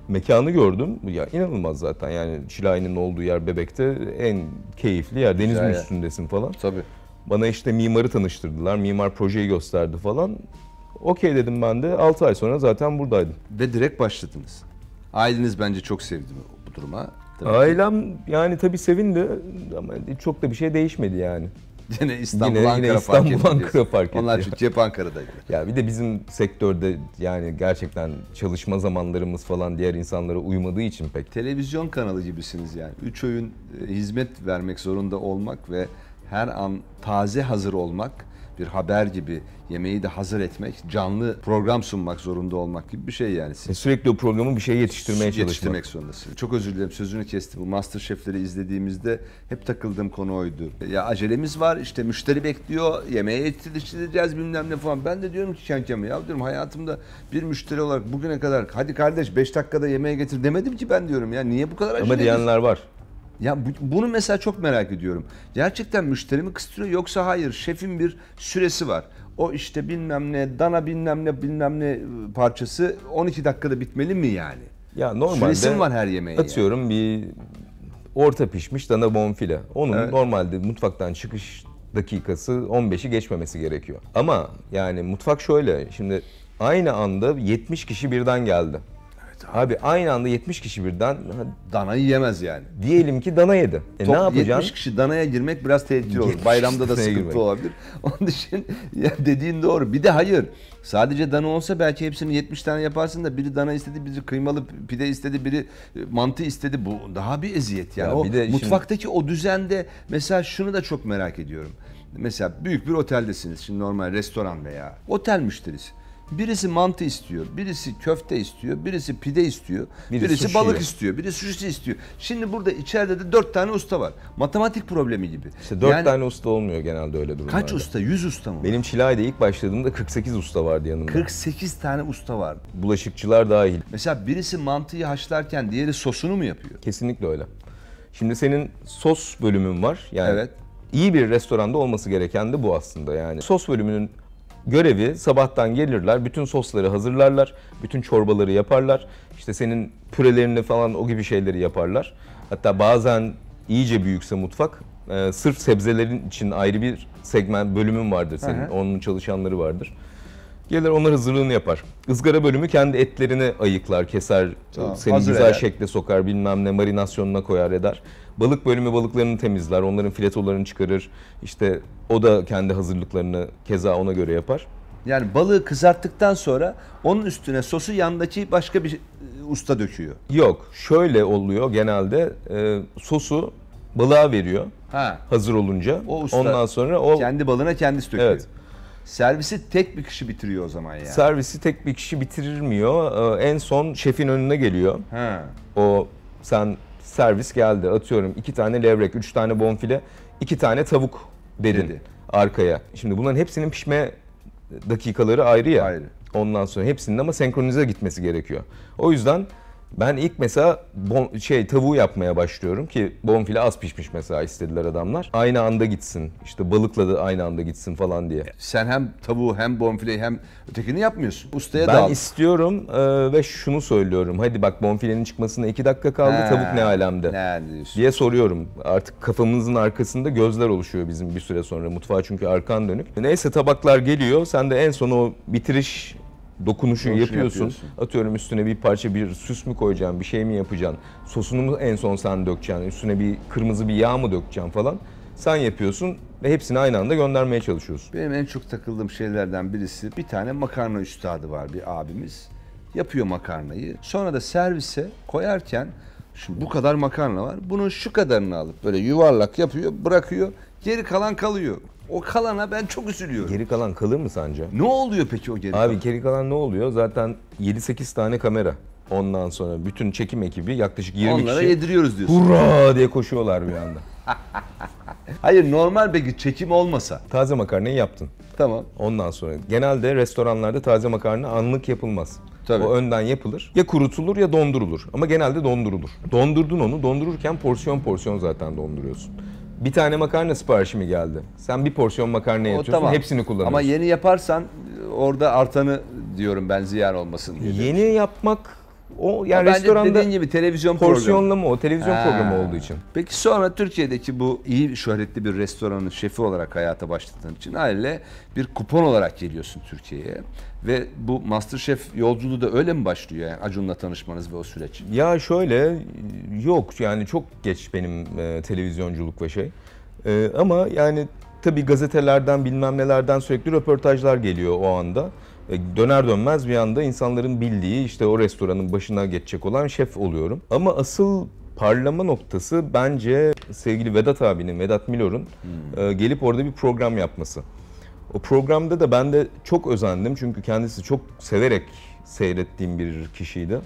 Mekanı gördüm. Ya inanılmaz zaten. Yani Çilay'ın olduğu yer Bebek'te en keyifli yer. Denizin ya üstündesin ya. Falan. Tabii. Bana işte mimarı tanıştırdılar, mimar projeyi gösterdi falan. Okey dedim ben de, altı ay sonra zaten buradaydım. Ve direkt başladınız. Aileniz bence çok sevdi bu duruma. Tabii Ailem ki. yani tabii sevindi ama çok da bir şey değişmedi yani. Yine İstanbul, yine, Ankara, yine İstanbul fark Ankara fark etti. Onlar çünkü hep Ankara'daydı. Ya bir de bizim sektörde yani gerçekten çalışma zamanlarımız falan diğer insanlara uymadığı için pek. Televizyon kanalı gibisiniz yani. Üç öğün hizmet vermek zorunda olmak ve her an taze hazır olmak, bir haber gibi yemeği de hazır etmek, canlı program sunmak zorunda olmak gibi bir şey yani. E sürekli o programı bir şey yetiştirmeye yetiştirmek çalışmak. Yetiştirmek zorundasın. Çok özür dilerim sözünü kesti. Bu MasterChef'leri izlediğimizde hep takıldığım konu oydu. Ya acelemiz var, işte müşteri bekliyor, yemeğe yetiştireceğiz bilmem ne falan. Ben de diyorum ki kankam ya diyorum hayatımda bir müşteri olarak bugüne kadar hadi kardeş beş dakikada yemeğe getir demedim ki ben diyorum ya niye bu kadar acele? Ama diyenler var. Ya bu, bunu mesela çok merak ediyorum. Gerçekten müşterimi kıstırıyor yoksa hayır şefin bir süresi var. O işte bilmem ne dana bilmem ne bilmem ne parçası on iki dakikada bitmeli mi yani? Ya normalde süresi var her yemeğe. Atıyorum yani. Bir orta pişmiş dana bonfile. Onun evet. Normalde mutfaktan çıkış dakikası on beşi geçmemesi gerekiyor. Ama yani mutfak şöyle şimdi aynı anda yetmiş kişi birden geldi. Abi aynı anda yetmiş kişi birden... Danayı yemez yani. Diyelim ki dana yedi. E Top, ne yapacaksın? yetmiş kişi danaya girmek biraz tehlikeli olur. Bayramda da sıkıntı girmek olabilir. Onun için ya dediğin doğru. Bir de hayır. Sadece dana olsa belki hepsini yetmiş tane yaparsın da biri dana istedi, biri kıymalı pide istedi, biri mantı istedi. Bu daha bir eziyet yani. Ya o, bir mutfaktaki şimdi... o düzende mesela şunu da çok merak ediyorum. Mesela büyük bir oteldesiniz. Şimdi normal restoran veya otel müşterisi. Birisi mantı istiyor, birisi köfte istiyor, birisi pide istiyor, biri birisi sushi. Balık istiyor, birisi sushi istiyor. Şimdi burada içeride de dört tane usta var. Matematik problemi gibi. İşte dört yani, tane usta olmuyor genelde öyle durumlarda. Kaç usta? yüz usta mı? Benim Çilay'da ilk başladığımda kırk sekiz usta vardı yanımda. kırk sekiz tane usta vardı. Bulaşıkçılar dahil. Mesela birisi mantıyı haşlarken diğeri sosunu mu yapıyor? Kesinlikle öyle. Şimdi senin sos bölümün var. Yani evet. İyi bir restoranda olması gereken de bu aslında yani. Sos bölümünün görevi sabahtan gelirler, bütün sosları hazırlarlar, bütün çorbaları yaparlar. İşte senin pürelerini falan o gibi şeyleri yaparlar. Hatta bazen iyice büyükse mutfak, e, sırf sebzelerin için ayrı bir segment bölümün vardır senin. Aha. Onun çalışanları vardır. Gelir onlar hazırlığını yapar. Izgara bölümü kendi etlerini ayıklar, keser, tamam, seni güzel eder, şekle sokar, bilmem ne marinasyonuna koyar eder. Balık bölümü balıklarını temizler, onların filetolarını çıkarır. İşte o da kendi hazırlıklarını keza ona göre yapar. Yani balığı kızarttıktan sonra onun üstüne sosu yandaki başka bir usta döküyor. Yok, şöyle oluyor genelde, e, sosu balığa veriyor ha. hazır olunca. O usta ondan sonra o... kendi balığına kendisi döküyor. Evet. Servisi tek bir kişi bitiriyor o zaman yani. Servisi tek bir kişi bitirilmiyor. Ee, en son şefin önüne geliyor. Ha. O sen servis geldi atıyorum iki tane levrek, üç tane bonfile, iki tane tavuk derin Dedi. arkaya. Şimdi bunların hepsinin pişme dakikaları ayrı ya. Ayrı. Ondan sonra hepsinin ama senkronize gitmesi gerekiyor. O yüzden ben ilk mesela bon, şey tavuğu yapmaya başlıyorum ki bonfile az pişmiş mesela istediler adamlar. Aynı anda gitsin, işte balıkla da aynı anda gitsin falan diye. Sen hem tavuğu hem bonfileyi hem ötekini yapmıyorsun. Ustaya ben dağıt. istiyorum e, ve şunu söylüyorum. Hadi bak bonfilenin çıkmasına iki dakika kaldı, ha, tavuk ne alemde ne diyorsun diye soruyorum. Artık kafamızın arkasında gözler oluşuyor bizim bir süre sonra. Mutfağa çünkü arkan dönük. Neyse tabaklar geliyor, sen de en son o bitiriş... dokunuşu yapıyorsun. yapıyorsun, atıyorum üstüne bir parça bir süs mü koyacaksın, bir şey mi yapacaksın, sosunu mu en son sen dökeceksin, üstüne bir kırmızı bir yağ mı dökeceksin falan. Sen yapıyorsun ve hepsini aynı anda göndermeye çalışıyorsun. Benim en çok takıldığım şeylerden birisi, bir tane makarna üstadı var bir abimiz. Yapıyor makarnayı, sonra da servise koyarken, şimdi bu kadar makarna var, bunun şu kadarını alıp böyle yuvarlak yapıyor, bırakıyor, geri kalan kalıyor. O kalana ben çok üzülüyorum. Geri kalan kalır mı sence? Ne oluyor peki o geri kalan? Abi geri kalan ne oluyor? Zaten yedi sekiz tane kamera. Ondan sonra bütün çekim ekibi yaklaşık yirmi onlara kişi. Onlara yediriyoruz diyorsun. Hurra diye koşuyorlar bir anda. Hayır normal peki çekim olmasa. Taze makarnayı yaptın. Tamam. Ondan sonra genelde restoranlarda taze makarna anlık yapılmaz. Tabii. O önden yapılır. Ya kurutulur ya dondurulur. Ama genelde dondurulur. Dondurdun onu. Dondururken porsiyon porsiyon zaten donduruyorsun. Bir tane makarna siparişi mi geldi? Sen bir porsiyon makarna yapıyorsun, tamam, hepsini kullanıyorsun. Ama yeni yaparsan orada artanı diyorum ben, ziyan olmasın diye. Yeni yapmak o yani bence restoranda dediğin gibi televizyon porsiyonlama o televizyon ha. programı olduğu için. Peki sonra Türkiye'deki bu iyi şöhretli bir restoranın şefi olarak hayata başladığın için haliyle bir kupon olarak geliyorsun Türkiye'ye ve bu MasterChef yolculuğu da öyle mi başlıyor yani Acun'la tanışmanız ve o süreç? Ya şöyle yok yani çok geç benim e, televizyonculuk ve şey e, ama yani tabii gazetelerden bilmem nelerden sürekli röportajlar geliyor o anda. Döner dönmez bir anda insanların bildiği işte o restoranın başına geçecek olan şef oluyorum. Ama asıl parlama noktası bence sevgili Vedat abinin, Vedat Milor'un hmm. gelip orada bir program yapması. O programda da ben de çok özendim çünkü kendisi çok severek seyrettiğim bir kişiydi.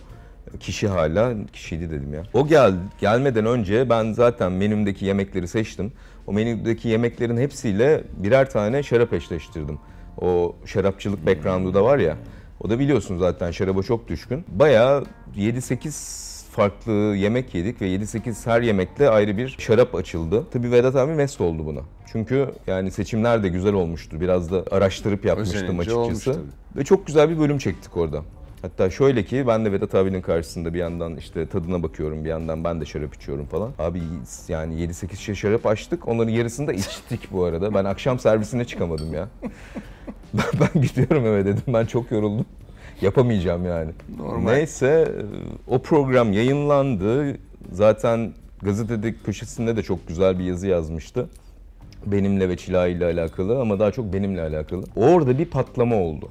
Kişi hala, kişiydi dedim ya. O gel gelmeden önce ben zaten menümdeki yemekleri seçtim. O menümdeki yemeklerin hepsiyle birer tane şarap eşleştirdim. O şarapçılık background'u da var ya, o da biliyorsun zaten şaraba çok düşkün. Bayağı yedi sekiz farklı yemek yedik ve yedi sekiz her yemekte ayrı bir şarap açıldı. Tabii Vedat abi mest oldu buna. Çünkü yani seçimler de güzel olmuştu. Biraz da araştırıp yapmıştım açıkçası. Ve çok güzel bir bölüm çektik orada. Hatta şöyle ki ben de Vedat abinin karşısında bir yandan işte tadına bakıyorum, bir yandan ben de şarap içiyorum falan. Abi yani yedi sekiz şişe şarap açtık, onların yarısını da içtik bu arada. Ben akşam servisine çıkamadım ya. Ben, ben gidiyorum eve dedim, ben çok yoruldum. yapamayacağım yani. Normal. Neyse, o program yayınlandı. Zaten gazetede köşesinde de çok güzel bir yazı yazmıştı. Benimle ve Çilay'la alakalı, ama daha çok benimle alakalı. Orada bir patlama oldu.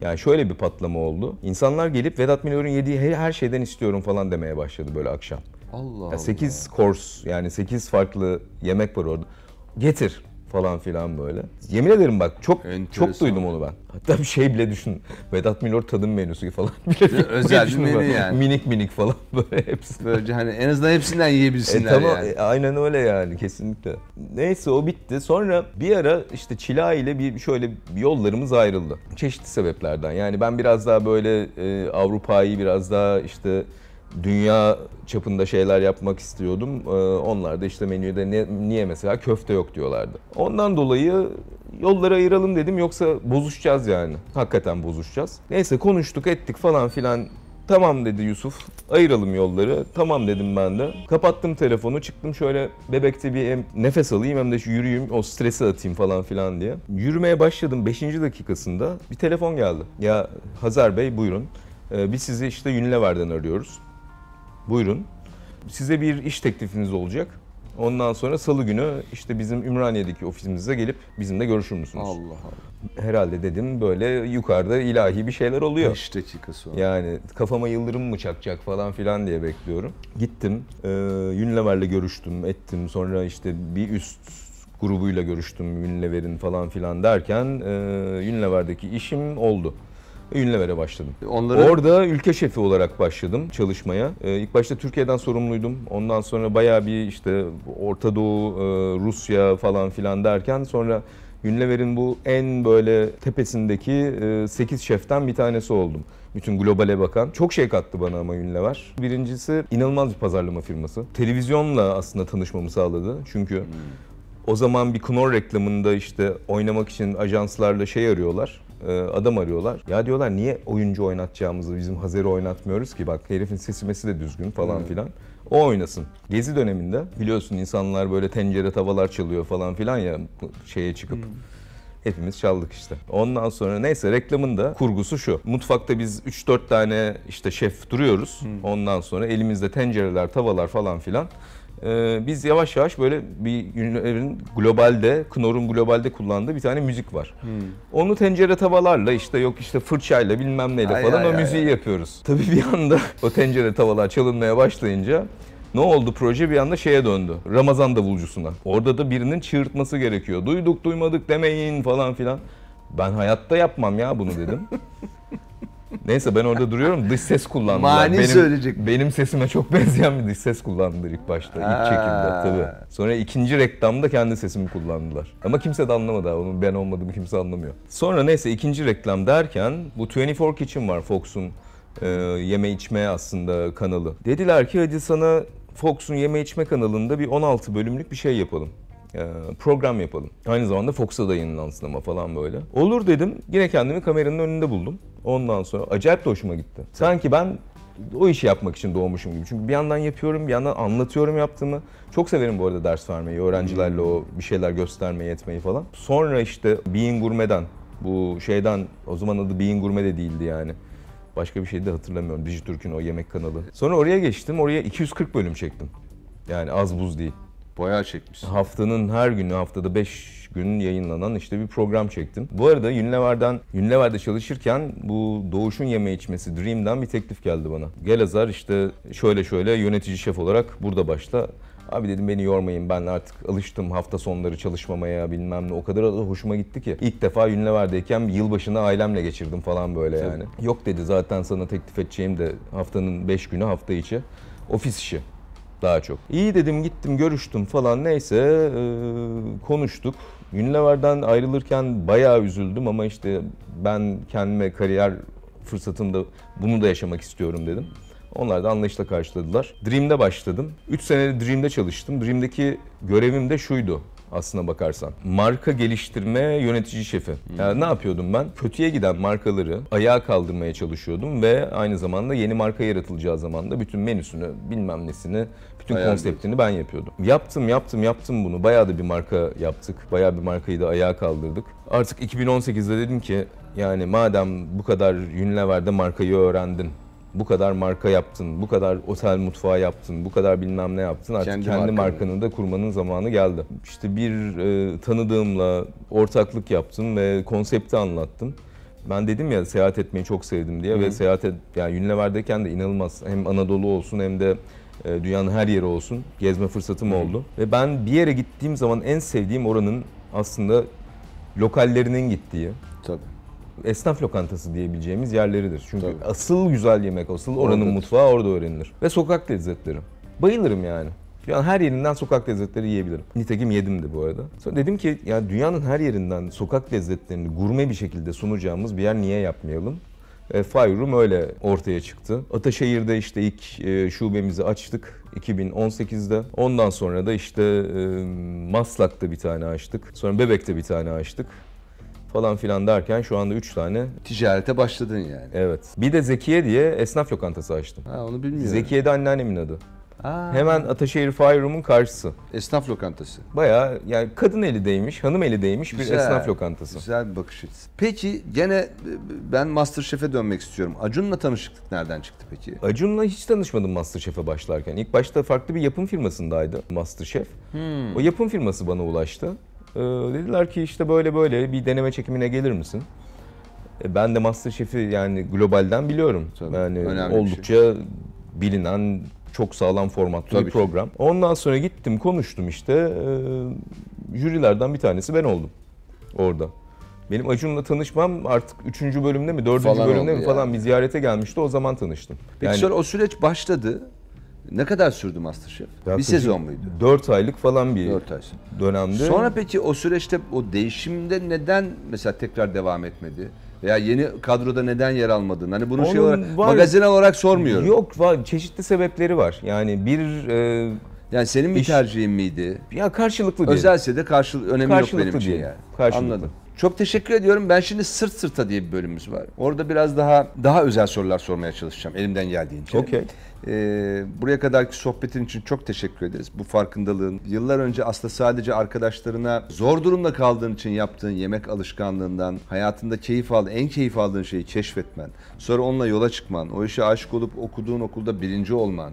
Yani şöyle bir patlama oldu. İnsanlar gelip Vedat Milor'un yediği her şeyden istiyorum falan demeye başladı böyle akşam. Allah Allah. sekiz kors, yani sekiz farklı yemek var orada. Getir falan filan böyle. Yemin ederim bak, çok enteresan, çok duydum onu ben. Hatta bir şey bile düşün. Vedat Milor tadım menüsü falan bile. Özel bir menü yani. Minik minik falan böyle hepsi. Böylece hani en azından hepsinden yiyebilsinler e, tamam, yani. Aynen öyle yani, kesinlikle. Neyse o bitti. Sonra bir ara işte Çila ile bir şöyle yollarımız ayrıldı. Çeşitli sebeplerden. Yani ben biraz daha böyle e, Avrupa'yı biraz daha işte dünya çapında şeyler yapmak istiyordum. Onlar da işte menüde ne, niye mesela köfte yok diyorlardı. Ondan dolayı yolları ayıralım dedim, yoksa bozuşacağız yani. Hakikaten bozuşacağız. Neyse konuştuk ettik falan filan. Tamam dedi Yusuf, ayıralım yolları. Tamam dedim ben de. Kapattım telefonu, çıktım şöyle Bebek'te bir hem nefes alayım hem de şu yürüyeyim, o stresi atayım falan filan diye. Yürümeye başladım, beşinci dakikasında bir telefon geldi. Ya Hazer Bey buyurun, biz sizi işte Unilever'den arıyoruz. Buyurun. Size bir iş teklifiniz olacak. Ondan sonra salı günü işte bizim Ümraniye'deki ofisimize gelip bizimle görüşür müsünüz? Allah Allah. Herhalde dedim, böyle yukarıda ilahi bir şeyler oluyor. beş dakika sonra. Yani kafama yıldırım mı çakacak falan filan diye bekliyorum. Gittim. Ee, Unilever'le görüştüm, ettim. Sonra işte bir üst grubuyla görüştüm, Unilever'in falan filan derken e, Unilever'deki işim oldu. Unilever'e başladım. Onları... Orada ülke şefi olarak başladım çalışmaya. Ee, ilk başta Türkiye'den sorumluydum. Ondan sonra bayağı bir işte Orta Doğu, e, Rusya falan filan derken sonra Unilever'in bu en böyle tepesindeki e, sekiz şeften bir tanesi oldum. Bütün globale bakan. Çok şey kattı bana ama Unilever. Birincisi inanılmaz bir pazarlama firması. Televizyonla aslında tanışmamı sağladı. Çünkü hmm. o zaman bir Knorr reklamında işte oynamak için ajanslarla şey arıyorlar. Adam arıyorlar. Ya diyorlar, niye oyuncu oynatacağımızı bizim Hazer'i oynatmıyoruz ki, bak herifin sesimesi de düzgün falan hmm. filan. O oynasın. Gezi döneminde biliyorsun insanlar böyle tencere tavalar çalıyor falan filan ya, şeye çıkıp. Hmm. Hepimiz çaldık işte. Ondan sonra neyse reklamın da kurgusu şu. Mutfakta biz üç dört tane işte şef duruyoruz. Hmm. Ondan sonra elimizde tencereler, tavalar falan filan. Ee, biz yavaş yavaş böyle bir Unilever'in globalde, Knorr'un globalde kullandığı bir tane müzik var. Hmm. Onu tencere tavalarla işte yok işte fırçayla bilmem neyle ay falan ay o ay müziği ay. yapıyoruz. Tabii bir anda o tencere tavalar çalınmaya başlayınca ne oldu, proje bir anda şeye döndü. Ramazan davulcusuna. Orada da birinin çığırtması gerekiyor. Duyduk duymadık demeyin falan filan. Ben hayatta yapmam ya bunu dedim. Neyse ben orada duruyorum, dış ses kullandılar. Mani benim, söyleyecek. Benim sesime çok benzeyen bir dış ses kullandılar ilk başta, Aa. ilk çekimde tabii. Sonra ikinci reklamda kendi sesimi kullandılar. Ama kimse de anlamadı, onun ben olmadığımı kimse anlamıyor. Sonra neyse ikinci reklam derken bu yirmi dört Kitchen var, Fox'un e, yeme içme aslında kanalı. Dediler ki hadi sana Fox'un yeme içme kanalında bir on altı bölümlük bir şey yapalım. Program yapalım. Aynı zamanda Fox'a da yayınlansın ama falan böyle. Olur dedim. Yine kendimi kameranın önünde buldum. Ondan sonra acayip de hoşuma gitti. Sanki ben o işi yapmak için doğmuşum gibi. Çünkü bir yandan yapıyorum, bir yandan anlatıyorum yaptığımı. Çok severim bu arada ders vermeyi, öğrencilerle o bir şeyler göstermeyi, etmeyi falan. Sonra işte Being Gurme'den, bu şeyden, o zaman adı Being Gurme de değildi yani. Başka bir şey de hatırlamıyorum. Dijitürk'ün o yemek kanalı. Sonra oraya geçtim. Oraya iki yüz kırk bölüm çektim. Yani az buz değil. Bayağı çekmişsin. Haftanın her günü, haftada beş gün yayınlanan işte bir program çektim. Bu arada Unilever'den, Unilever'de çalışırken bu Doğuş'un yeme içmesi Dream'den bir teklif geldi bana. Gel Hazer işte şöyle şöyle yönetici şef olarak burada başla. Abi dedim beni yormayın, ben artık alıştım hafta sonları çalışmamaya bilmem ne, o kadar hoşuma gitti ki. İlk defa Unilever'deyken yılbaşını ailemle geçirdim falan böyle yani. Tabii. Yok dedi, zaten sana teklif edeceğim de haftanın beş günü hafta içi ofis işi. Daha çok. İyi dedim, gittim görüştüm falan, neyse ee, konuştuk. Unilever'den ayrılırken bayağı üzüldüm ama işte ben kendime kariyer fırsatında bunu da yaşamak istiyorum dedim. Onlar da anlayışla karşıladılar. Dream'de başladım. üç senede Dream'de çalıştım. Dream'deki görevim de şuydu aslına bakarsan. Marka geliştirme yönetici şefi. Yani ne yapıyordum ben? Kötüye giden markaları ayağa kaldırmaya çalışıyordum ve aynı zamanda yeni marka yaratılacağı zaman da bütün menüsünü, bilmem nesini, bütün ayağı konseptini ben yapıyordum. Yaptım, yaptım, yaptım bunu. Bayağı da bir marka yaptık. Bayağı bir markayı da ayağa kaldırdık. Artık iki bin on sekizde dedim ki Yani madem bu kadar Unilever'de markayı öğrendin, bu kadar marka yaptın, bu kadar otel mutfağı yaptın, bu kadar bilmem ne yaptın, artık kendi, kendi markanı da kurmanın zamanı geldi. İşte bir e, tanıdığımla ortaklık yaptım ve konsepti anlattım. Ben dedim ya, seyahat etmeyi çok sevdim diye. Hı-hı. Ve seyahat et, yani Unilever'deyken de inanılmaz, hem Anadolu olsun hem de e, dünyanın her yeri olsun gezme fırsatım, hı-hı, oldu. Ve ben bir yere gittiğim zaman en sevdiğim oranın aslında lokallerinin gittiği, tabii, esnaf lokantası diyebileceğimiz yerleridir. Çünkü tabii, asıl güzel yemek, asıl oranın oradadır, mutfağı orada öğrenilir. Ve sokak lezzetleri. Bayılırım yani. Yani her yerinden sokak lezzetleri yiyebilirim. Nitekim yedim de bu arada. Sonra dedim ki ya, dünyanın her yerinden sokak lezzetlerini gurme bir şekilde sunacağımız bir yer niye yapmayalım? E, Fire Room öyle ortaya çıktı. Ataşehir'de işte ilk e, şubemizi açtık iki bin on sekizde. Ondan sonra da işte e, Maslak'ta bir tane açtık. Sonra Bebek'te bir tane açtık. Falan filan derken şu anda üç tane... Ticarete başladın yani. Evet. Bir de Zekiye diye esnaf lokantası açtım. Ha, onu bilmiyorum. Zekiye de anneannemin adı. Aa. Hemen Ataşehir Fire Room'un karşısı. Esnaf lokantası. Bayağı yani kadın eli değmiş, hanım eli değmiş güzel, bir esnaf lokantası. Güzel bir bakış açısı. Peki gene ben MasterChef'e dönmek istiyorum. Acun'la tanışıklık nereden çıktı peki? Acun'la hiç tanışmadım MasterChef'e başlarken. İlk başta farklı bir yapım firmasındaydı MasterChef. Hmm. O yapım firması bana ulaştı. Ee, dediler ki işte böyle böyle bir deneme çekimine gelir misin? Ee, ben de MasterChef'i yani globalden biliyorum. Tabii, yani oldukça şey, bilinen, çok sağlam formatlı tabii bir program. Ki. Ondan sonra gittim, konuştum işte. E, jürilerden bir tanesi ben oldum orada. Benim Acun'la tanışmam artık üçüncü bölümde mi, dördüncü falan bölümde mi yani, falan bir ziyarete gelmişti. O zaman tanıştım. Peki yani, sonra o süreç başladı. Ne kadar sürdü MasterChef? Bir sezon muydu? dört aylık falan bir dört ay dönemdi. Sonra peki o süreçte o değişimde neden mesela tekrar devam etmedi? Veya yeni kadroda neden yer almadın? Hani bunun şey olarak, var, magazin olarak sormuyorum. Yok, var, çeşitli sebepleri var. Yani bir... E, yani senin bir iş, tercihin miydi? Ya karşılıklı diye. Özelse de karşılık, önemi karşılıklı yok benim için yani. Karşılıklı. Anladım. Çok teşekkür ediyorum. Ben şimdi sırt sırta diye bir bölümümüz var. Orada biraz daha daha özel sorular sormaya çalışacağım elimden geldiğince. Okay. Ee, buraya kadarki sohbetin için çok teşekkür ederiz. Bu farkındalığın, yıllar önce aslında sadece arkadaşlarına zor durumda kaldığın için yaptığın yemek alışkanlığından, hayatında keyif aldığın, en keyif aldığın şeyi keşfetmen, sonra onunla yola çıkman, o işe aşık olup okuduğun okulda birinci olman,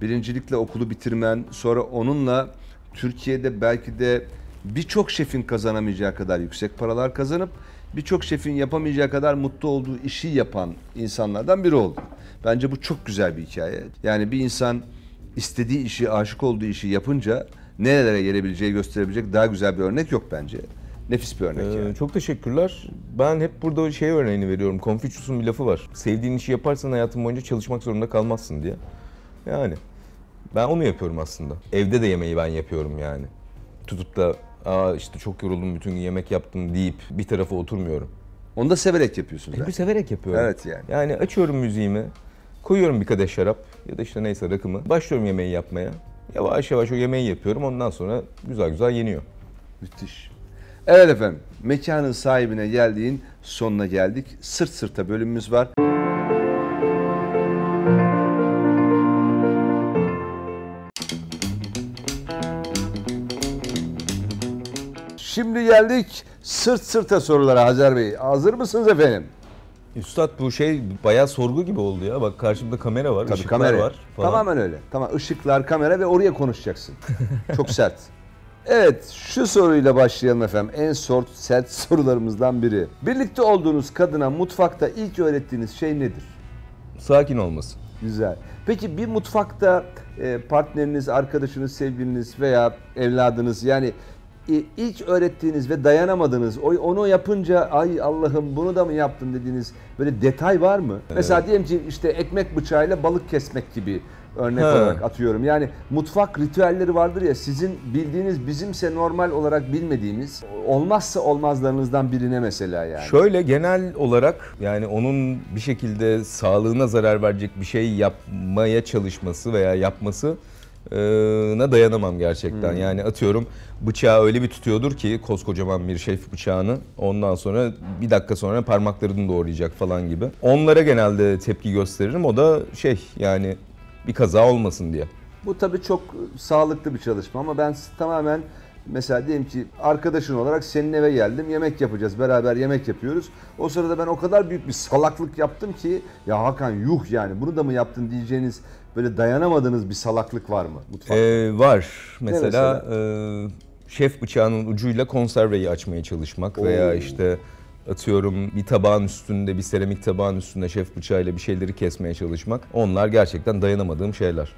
birincilikle okulu bitirmen, sonra onunla Türkiye'de belki de birçok şefin kazanamayacağı kadar yüksek paralar kazanıp birçok şefin yapamayacağı kadar mutlu olduğu işi yapan insanlardan biri oldun. Bence bu çok güzel bir hikaye. Yani bir insan istediği işi, aşık olduğu işi yapınca nerelere gelebileceği gösterebilecek daha güzel bir örnek yok bence. Nefis bir örnek ee, yani. Çok teşekkürler. Ben hep burada şey örneğini veriyorum. Konfüçyüs'ün bir lafı var. Sevdiğin işi yaparsan hayatın boyunca çalışmak zorunda kalmazsın diye. Yani ben onu yapıyorum aslında. Evde de yemeği ben yapıyorum yani. Tutup da aa işte çok yoruldum, bütün gün yemek yaptım deyip bir tarafa oturmuyorum. Onu da severek yapıyorsun zaten. E, severek yapıyorum. Evet yani. Yani açıyorum müziğimi, koyuyorum bir kadeh şarap ya da işte neyse rakımı. Başlıyorum yemeği yapmaya. Yavaş yavaş o yemeği yapıyorum, ondan sonra güzel güzel yeniyor. Müthiş. Evet efendim, mekanın sahibine geldiğin sonuna geldik. Sırt sırta bölümümüz var. Şimdi geldik sırt sırta sorulara Hazer Bey. Hazır mısınız efendim? Üstad bu şey bayağı sorgu gibi oldu ya. Bak karşımda kamera var, tabii ışıklar kamera var falan. Tamamen öyle. Tamam, ışıklar, kamera ve oraya konuşacaksın. Çok sert. Evet, şu soruyla başlayalım efendim. En sort, sert sorularımızdan biri. Birlikte olduğunuz kadına mutfakta ilk öğrettiğiniz şey nedir? Sakin olması. Güzel. Peki bir mutfakta partneriniz, arkadaşınız, sevgiliniz veya evladınız yani... İlk öğrettiğiniz ve dayanamadınız, onu yapınca ay Allah'ım bunu da mı yaptın dediğiniz böyle detay var mı? Evet. Mesela diyelim ki işte ekmek bıçağıyla balık kesmek gibi örnek ha. olarak atıyorum. Yani mutfak ritüelleri vardır ya, sizin bildiğiniz bizimse normal olarak bilmediğimiz olmazsa olmazlarınızdan birine mesela yani. Şöyle genel olarak yani onun bir şekilde sağlığına zarar verecek bir şey yapmaya çalışması veya yapması... na dayanamam gerçekten. Hmm. Yani atıyorum bıçağı öyle bir tutuyordur ki koskocaman bir şef bıçağını, ondan sonra bir dakika sonra parmaklarını doğrayacak falan gibi. Onlara genelde tepki gösteririm. O da şey yani bir kaza olmasın diye. Bu tabii çok sağlıklı bir çalışma ama ben tamamen Mesela diyelim ki arkadaşın olarak senin eve geldim, yemek yapacağız, beraber yemek yapıyoruz. O sırada ben o kadar büyük bir salaklık yaptım ki ya Hakan yuh yani bunu da mı yaptın diyeceğiniz böyle dayanamadığınız bir salaklık var mı mutfakta? Ee, var. Mesela, mesela? E, şef bıçağının ucuyla konserveyi açmaya çalışmak. Oo. Veya işte atıyorum bir tabağın üstünde, bir seramik tabağın üstünde şef bıçağıyla bir şeyleri kesmeye çalışmak. Onlar gerçekten dayanamadığım şeyler.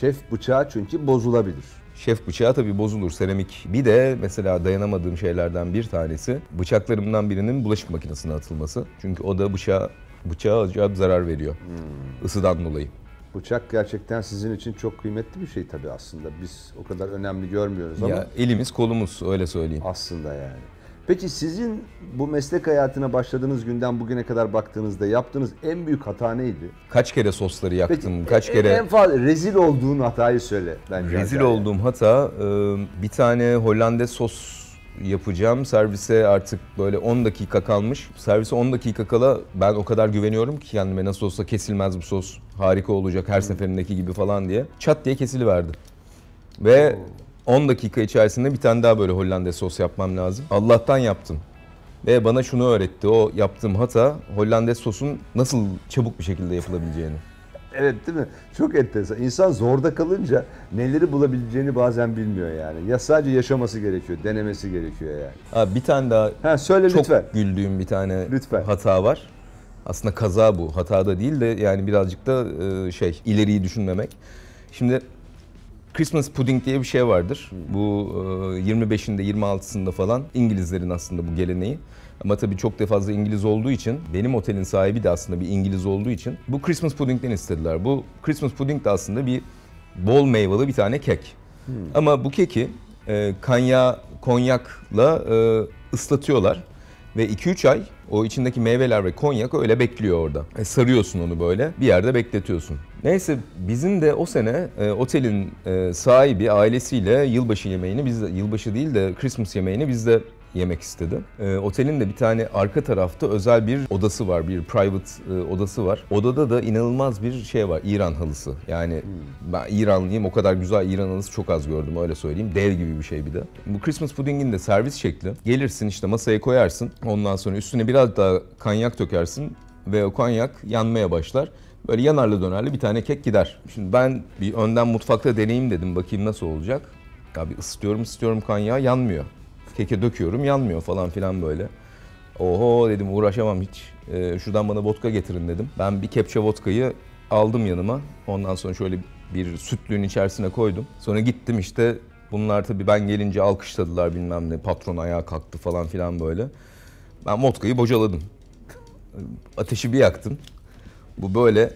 Şef bıçağı çünkü bozulabilir. Şef bıçağı tabii bozulur, seramik. Bir de mesela dayanamadığım şeylerden bir tanesi bıçaklarımdan birinin bulaşık makinesine atılması. Çünkü o da bıçağa, bıçağa acayip zarar veriyor hmm. ısıdan dolayı. Bıçak gerçekten sizin için çok kıymetli bir şey tabii aslında. Biz o kadar önemli görmüyoruz ama. Ya elimiz kolumuz öyle söyleyeyim. Aslında yani. Peki sizin bu meslek hayatına başladığınız günden bugüne kadar baktığınızda yaptığınız en büyük hata neydi? Kaç kere sosları yaktım, peki, kaç en, kere... En fazla rezil olduğun hatayı söyle. Bence rezil hatayı. olduğum hata, bir tane Hollandaise sos yapacağım. Servise artık böyle on dakika kalmış. Servise on dakika kala ben o kadar güveniyorum ki kendime nasıl olsa kesilmez bu sos, harika olacak her seferindeki gibi falan diye. Çat diye kesiliverdi. Ve... Oo. on dakika içerisinde bir tane daha böyle Hollandaise sos yapmam lazım. Allah'tan yaptım. Ve bana şunu öğretti, o yaptığım hata Hollandaise sosun nasıl çabuk bir şekilde yapılabileceğini. Evet değil mi? Çok enteresan. İnsan zorda kalınca neleri bulabileceğini bazen bilmiyor yani. Ya sadece yaşaması gerekiyor, denemesi gerekiyor yani. Abi bir tane daha ha, söyle, çok lütfen. güldüğüm bir tane lütfen. hata var. Aslında kaza bu, hatada değil de yani birazcık da şey, ileriyi düşünmemek. Şimdi... Christmas pudding diye bir şey vardır. Bu yirmi beşinde yirmi altısında falan İngilizlerin aslında bu geleneği. Ama tabii çok da fazla İngiliz olduğu için, benim otelin sahibi de aslında bir İngiliz olduğu için bu Christmas pudding'den istediler. Bu Christmas pudding de aslında bir bol meyveli bir tane kek. Hmm. Ama bu keki kanya, konyakla ıslatıyorlar ve iki üç ay o içindeki meyveler ve konyak öyle bekliyor orada. E, sarıyorsun onu böyle, bir yerde bekletiyorsun. Neyse bizim de o sene e, otelin e, sahibi ailesiyle yılbaşı yemeğini, biz de, yılbaşı değil de Christmas yemeğini biz de yemek istedi. E, otelin de bir tane arka tarafta özel bir odası var, bir private e, odası var. Odada da inanılmaz bir şey var, İran halısı. Yani hmm. ben İranlıyım, o kadar güzel İran halısı çok az gördüm öyle söyleyeyim. Dev gibi bir şey bir de. Bu Christmas pudding'in de servis şekli. Gelirsin işte masaya koyarsın, ondan sonra üstüne biraz daha kanyak dökersin ve o kanyak yanmaya başlar. Böyle yanarlı dönerli bir tane kek gider. Şimdi ben bir önden mutfakta deneyeyim dedim, bakayım nasıl olacak. Ya bir ısıtıyorum ısıtıyorum kanyağı, yanmıyor. Keke döküyorum, yanmıyor falan filan böyle. Oho dedim, uğraşamam hiç. Ee, şuradan bana vodka getirin dedim. Ben bir kepçe vodkayı aldım yanıma. Ondan sonra şöyle bir sütlüğün içerisine koydum. Sonra gittim işte, bunlar tabii ben gelince alkışladılar bilmem ne. Patron ayağa kalktı falan filan böyle. Ben vodkayı bocaladım. Ateşi bir yaktım. Bu böyle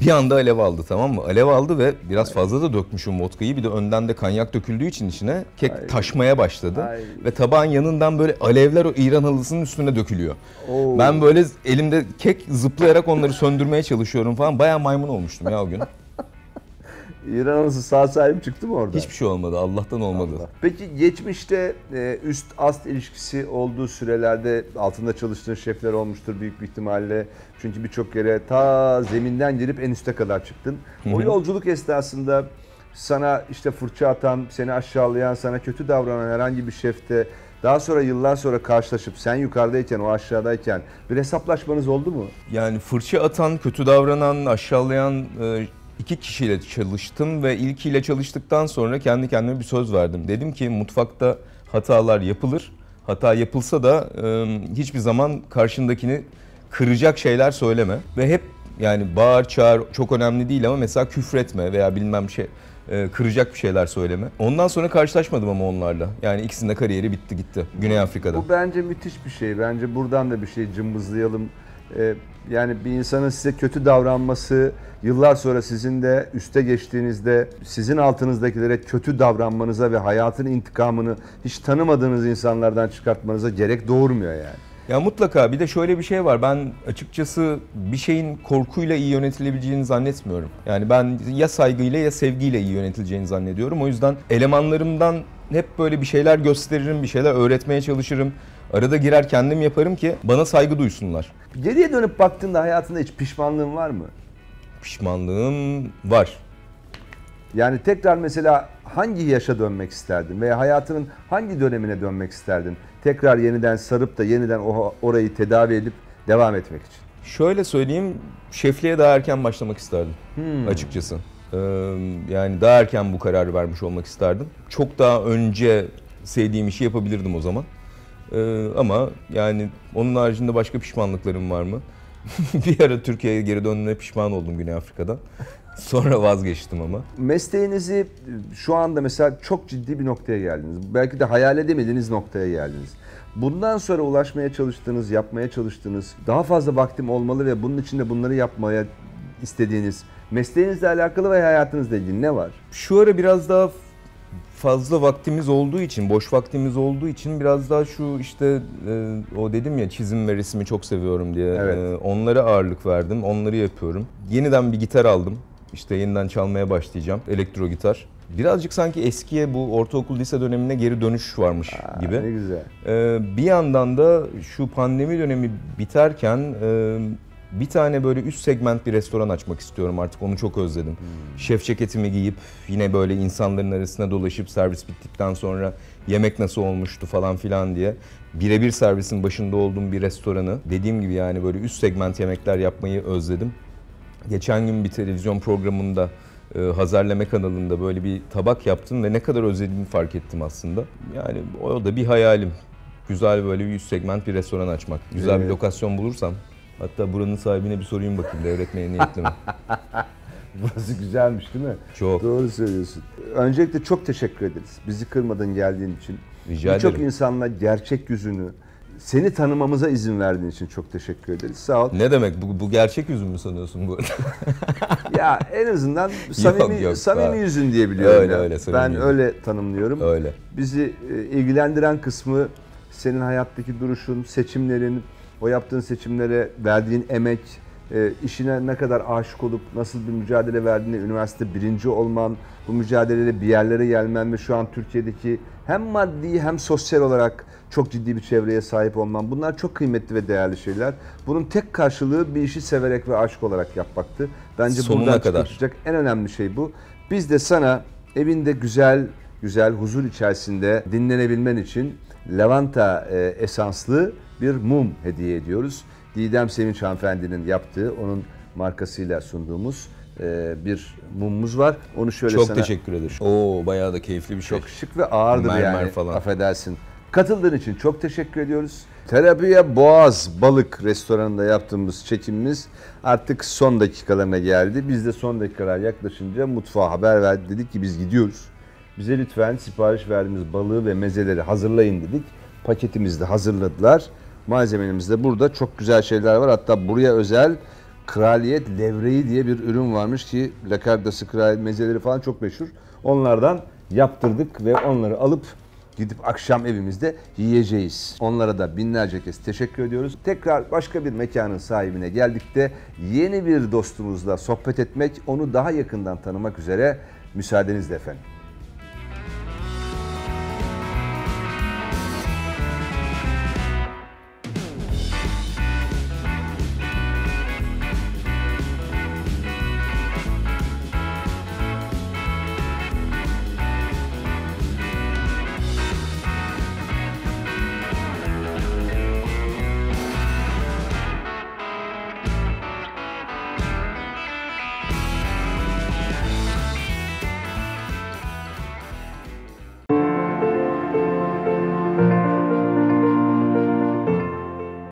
bir anda alev aldı, tamam mı? Alev aldı ve biraz fazla da dökmüşüm vodkayı. Bir de önden de kanyak döküldüğü için içine kek Ay. taşmaya başladı. Ay. Ve tabağın yanından böyle alevler o İran halısının üstüne dökülüyor. Oo. Ben böyle elimde kek zıplayarak onları söndürmeye çalışıyorum falan. Bayağı maymun olmuştum ya o gün. İran halısı sağ salim çıktı mı orada? Hiçbir şey olmadı, Allah'tan olmadı. Allah. Peki geçmişte üst ast ilişkisi olduğu sürelerde altında çalıştığın şefler olmuştur büyük bir ihtimalle. Çünkü birçok yere ta zeminden girip en üste kadar çıktın. Hı-hı. O yolculuk esnasında sana işte fırça atan, seni aşağılayan, sana kötü davranan herhangi bir şefte daha sonra yıllar sonra karşılaşıp sen yukarıdayken o aşağıdayken bir hesaplaşmanız oldu mu? Yani fırça atan, kötü davranan, aşağılayan... E İki kişiyle çalıştım ve ilkiyle çalıştıktan sonra kendi kendime bir söz verdim. Dedim ki mutfakta hatalar yapılır. Hata yapılsa da e, hiçbir zaman karşındakini kıracak şeyler söyleme. Ve hep yani bağır çağır çok önemli değil ama mesela küfretme veya bilmem şey e, kıracak bir şeyler söyleme. Ondan sonra karşılaşmadım ama onlarla. Yani ikisinin de kariyeri bitti gitti Güney Afrika'da. Bu bence müthiş bir şey. Bence buradan da bir şey cımbızlayalım. E, Yani bir insanın size kötü davranması, yıllar sonra sizin de üste geçtiğinizde sizin altınızdakilere kötü davranmanıza ve hayatın intikamını hiç tanımadığınız insanlardan çıkartmanıza gerek doğurmuyor yani. Ya mutlaka, bir de şöyle bir şey var, ben açıkçası bir şeyin korkuyla iyi yönetilebileceğini zannetmiyorum. Yani ben ya saygıyla ya sevgiyle iyi yönetileceğini zannediyorum. O yüzden elemanlarımdan hep böyle bir şeyler gösteririm, bir şeyler öğretmeye çalışırım. Arada girer kendim yaparım ki bana saygı duysunlar. Geriye dönüp baktığında hayatında hiç pişmanlığın var mı? Pişmanlığım var. Yani tekrar mesela hangi yaşa dönmek isterdin veya hayatının hangi dönemine dönmek isterdin? Tekrar yeniden sarıp da yeniden orayı tedavi edip devam etmek için. Şöyle söyleyeyim, şefliğe daha erken başlamak isterdim hmm. açıkçası. Ee, yani daha erken bu kararı vermiş olmak isterdim. Çok daha önce sevdiğim işi yapabilirdim o zaman. Ee, ama yani onun haricinde başka pişmanlıklarım var mı? Bir ara Türkiye'ye geri döndüğüne pişman oldum Güney Afrika'da. Sonra vazgeçtim ama. Mesleğinizi şu anda mesela çok ciddi bir noktaya geldiniz. Belki de hayal edemediğiniz noktaya geldiniz. Bundan sonra ulaşmaya çalıştığınız, yapmaya çalıştığınız, daha fazla vaktim olmalı ve bunun için de bunları yapmaya istediğiniz, mesleğinizle alakalı ve hayatınızla ilgili ne var? Şu ara biraz daha fazla vaktimiz olduğu için, boş vaktimiz olduğu için biraz daha şu işte o dedim ya, çizim ve resmi çok seviyorum diye. Evet. Onlara ağırlık verdim, onları yapıyorum. Yeniden bir gitar aldım. İşte yeniden çalmaya başlayacağım. Elektro gitar. Birazcık sanki eskiye, bu ortaokul lise dönemine geri dönüş varmış Aa, gibi. Ne güzel. Ee, bir yandan da şu pandemi dönemi biterken e, bir tane böyle üst segment bir restoran açmak istiyorum artık. Onu çok özledim. Hmm. Şef ceketimi giyip yine böyle insanların arasına dolaşıp servis bittikten sonra yemek nasıl olmuştu falan filan diye. Birebir servisin başında olduğum bir restoranı. Dediğim gibi yani böyle üst segment yemekler yapmayı özledim. Geçen gün bir televizyon programında Hazerleme kanalında böyle bir tabak yaptım ve ne kadar özlediğimi fark ettim aslında. Yani o da bir hayalim. Güzel böyle bir üst segment bir restoran açmak. Güzel evet. bir lokasyon bulursam. Hatta buranın sahibine bir sorayım bakayım, devretmeye niyetli mi? Burası güzelmiş değil mi? Çok. Doğru söylüyorsun. Öncelikle çok teşekkür ederiz. Bizi kırmadın, geldiğin için. Rica ederim. Birçok insanla gerçek yüzünü, seni tanımamıza izin verdiğin için çok teşekkür ederiz. Sağ ol. Ne demek? Bu, bu gerçek yüzün mü sanıyorsun bu arada? Ya en azından samimi, yok, yok, samimi yüzün diye biliyorum. Öyle, öyle, ben öyle tanımlıyorum. Öyle. Bizi ilgilendiren kısmı senin hayattaki duruşun, seçimlerin, o yaptığın seçimlere verdiğin emek, işine ne kadar aşık olup nasıl bir mücadele verdiğini, üniversite birinci olman, bu mücadeleyle bir yerlere gelmen ve şu an Türkiye'deki hem maddi hem sosyal olarak çok ciddi bir çevreye sahip olman. Bunlar çok kıymetli ve değerli şeyler. Bunun tek karşılığı bir işi severek ve aşık olarak yapmaktı. Bence bundan çıkacak en önemli şey bu. Biz de sana evinde güzel, güzel huzur içerisinde dinlenebilmen için lavanta esanslı bir mum hediye ediyoruz. Didem Sevinç hanımefendinin yaptığı, onun markasıyla sunduğumuz bir mumumuz var. Onu şöyle çok sana... Çok teşekkür ederim. Oo, bayağı da keyifli bir şey. Çok şık ve ağırdır mermer yani. Falan. Affedersin. Katıldığın için çok teşekkür ediyoruz. Therapia Boğaz Balık Restoranı'nda yaptığımız çekimimiz artık son dakikalarına geldi. Biz de son dakikalar yaklaşınca mutfağa haber verdik. Dedik ki biz gidiyoruz. Bize lütfen sipariş verdiğimiz balığı ve mezeleri hazırlayın dedik. Paketimizi de hazırladılar. Malzememiz de burada. Çok güzel şeyler var. Hatta buraya özel kraliyet levreği diye bir ürün varmış ki lakardası, kraliyet mezeleri falan çok meşhur. Onlardan yaptırdık ve onları alıp gidip akşam evimizde yiyeceğiz. Onlara da binlerce kez teşekkür ediyoruz. Tekrar başka bir mekanın sahibine geldik de yeni bir dostumuzla sohbet etmek, onu daha yakından tanımak üzere müsaadenizle efendim.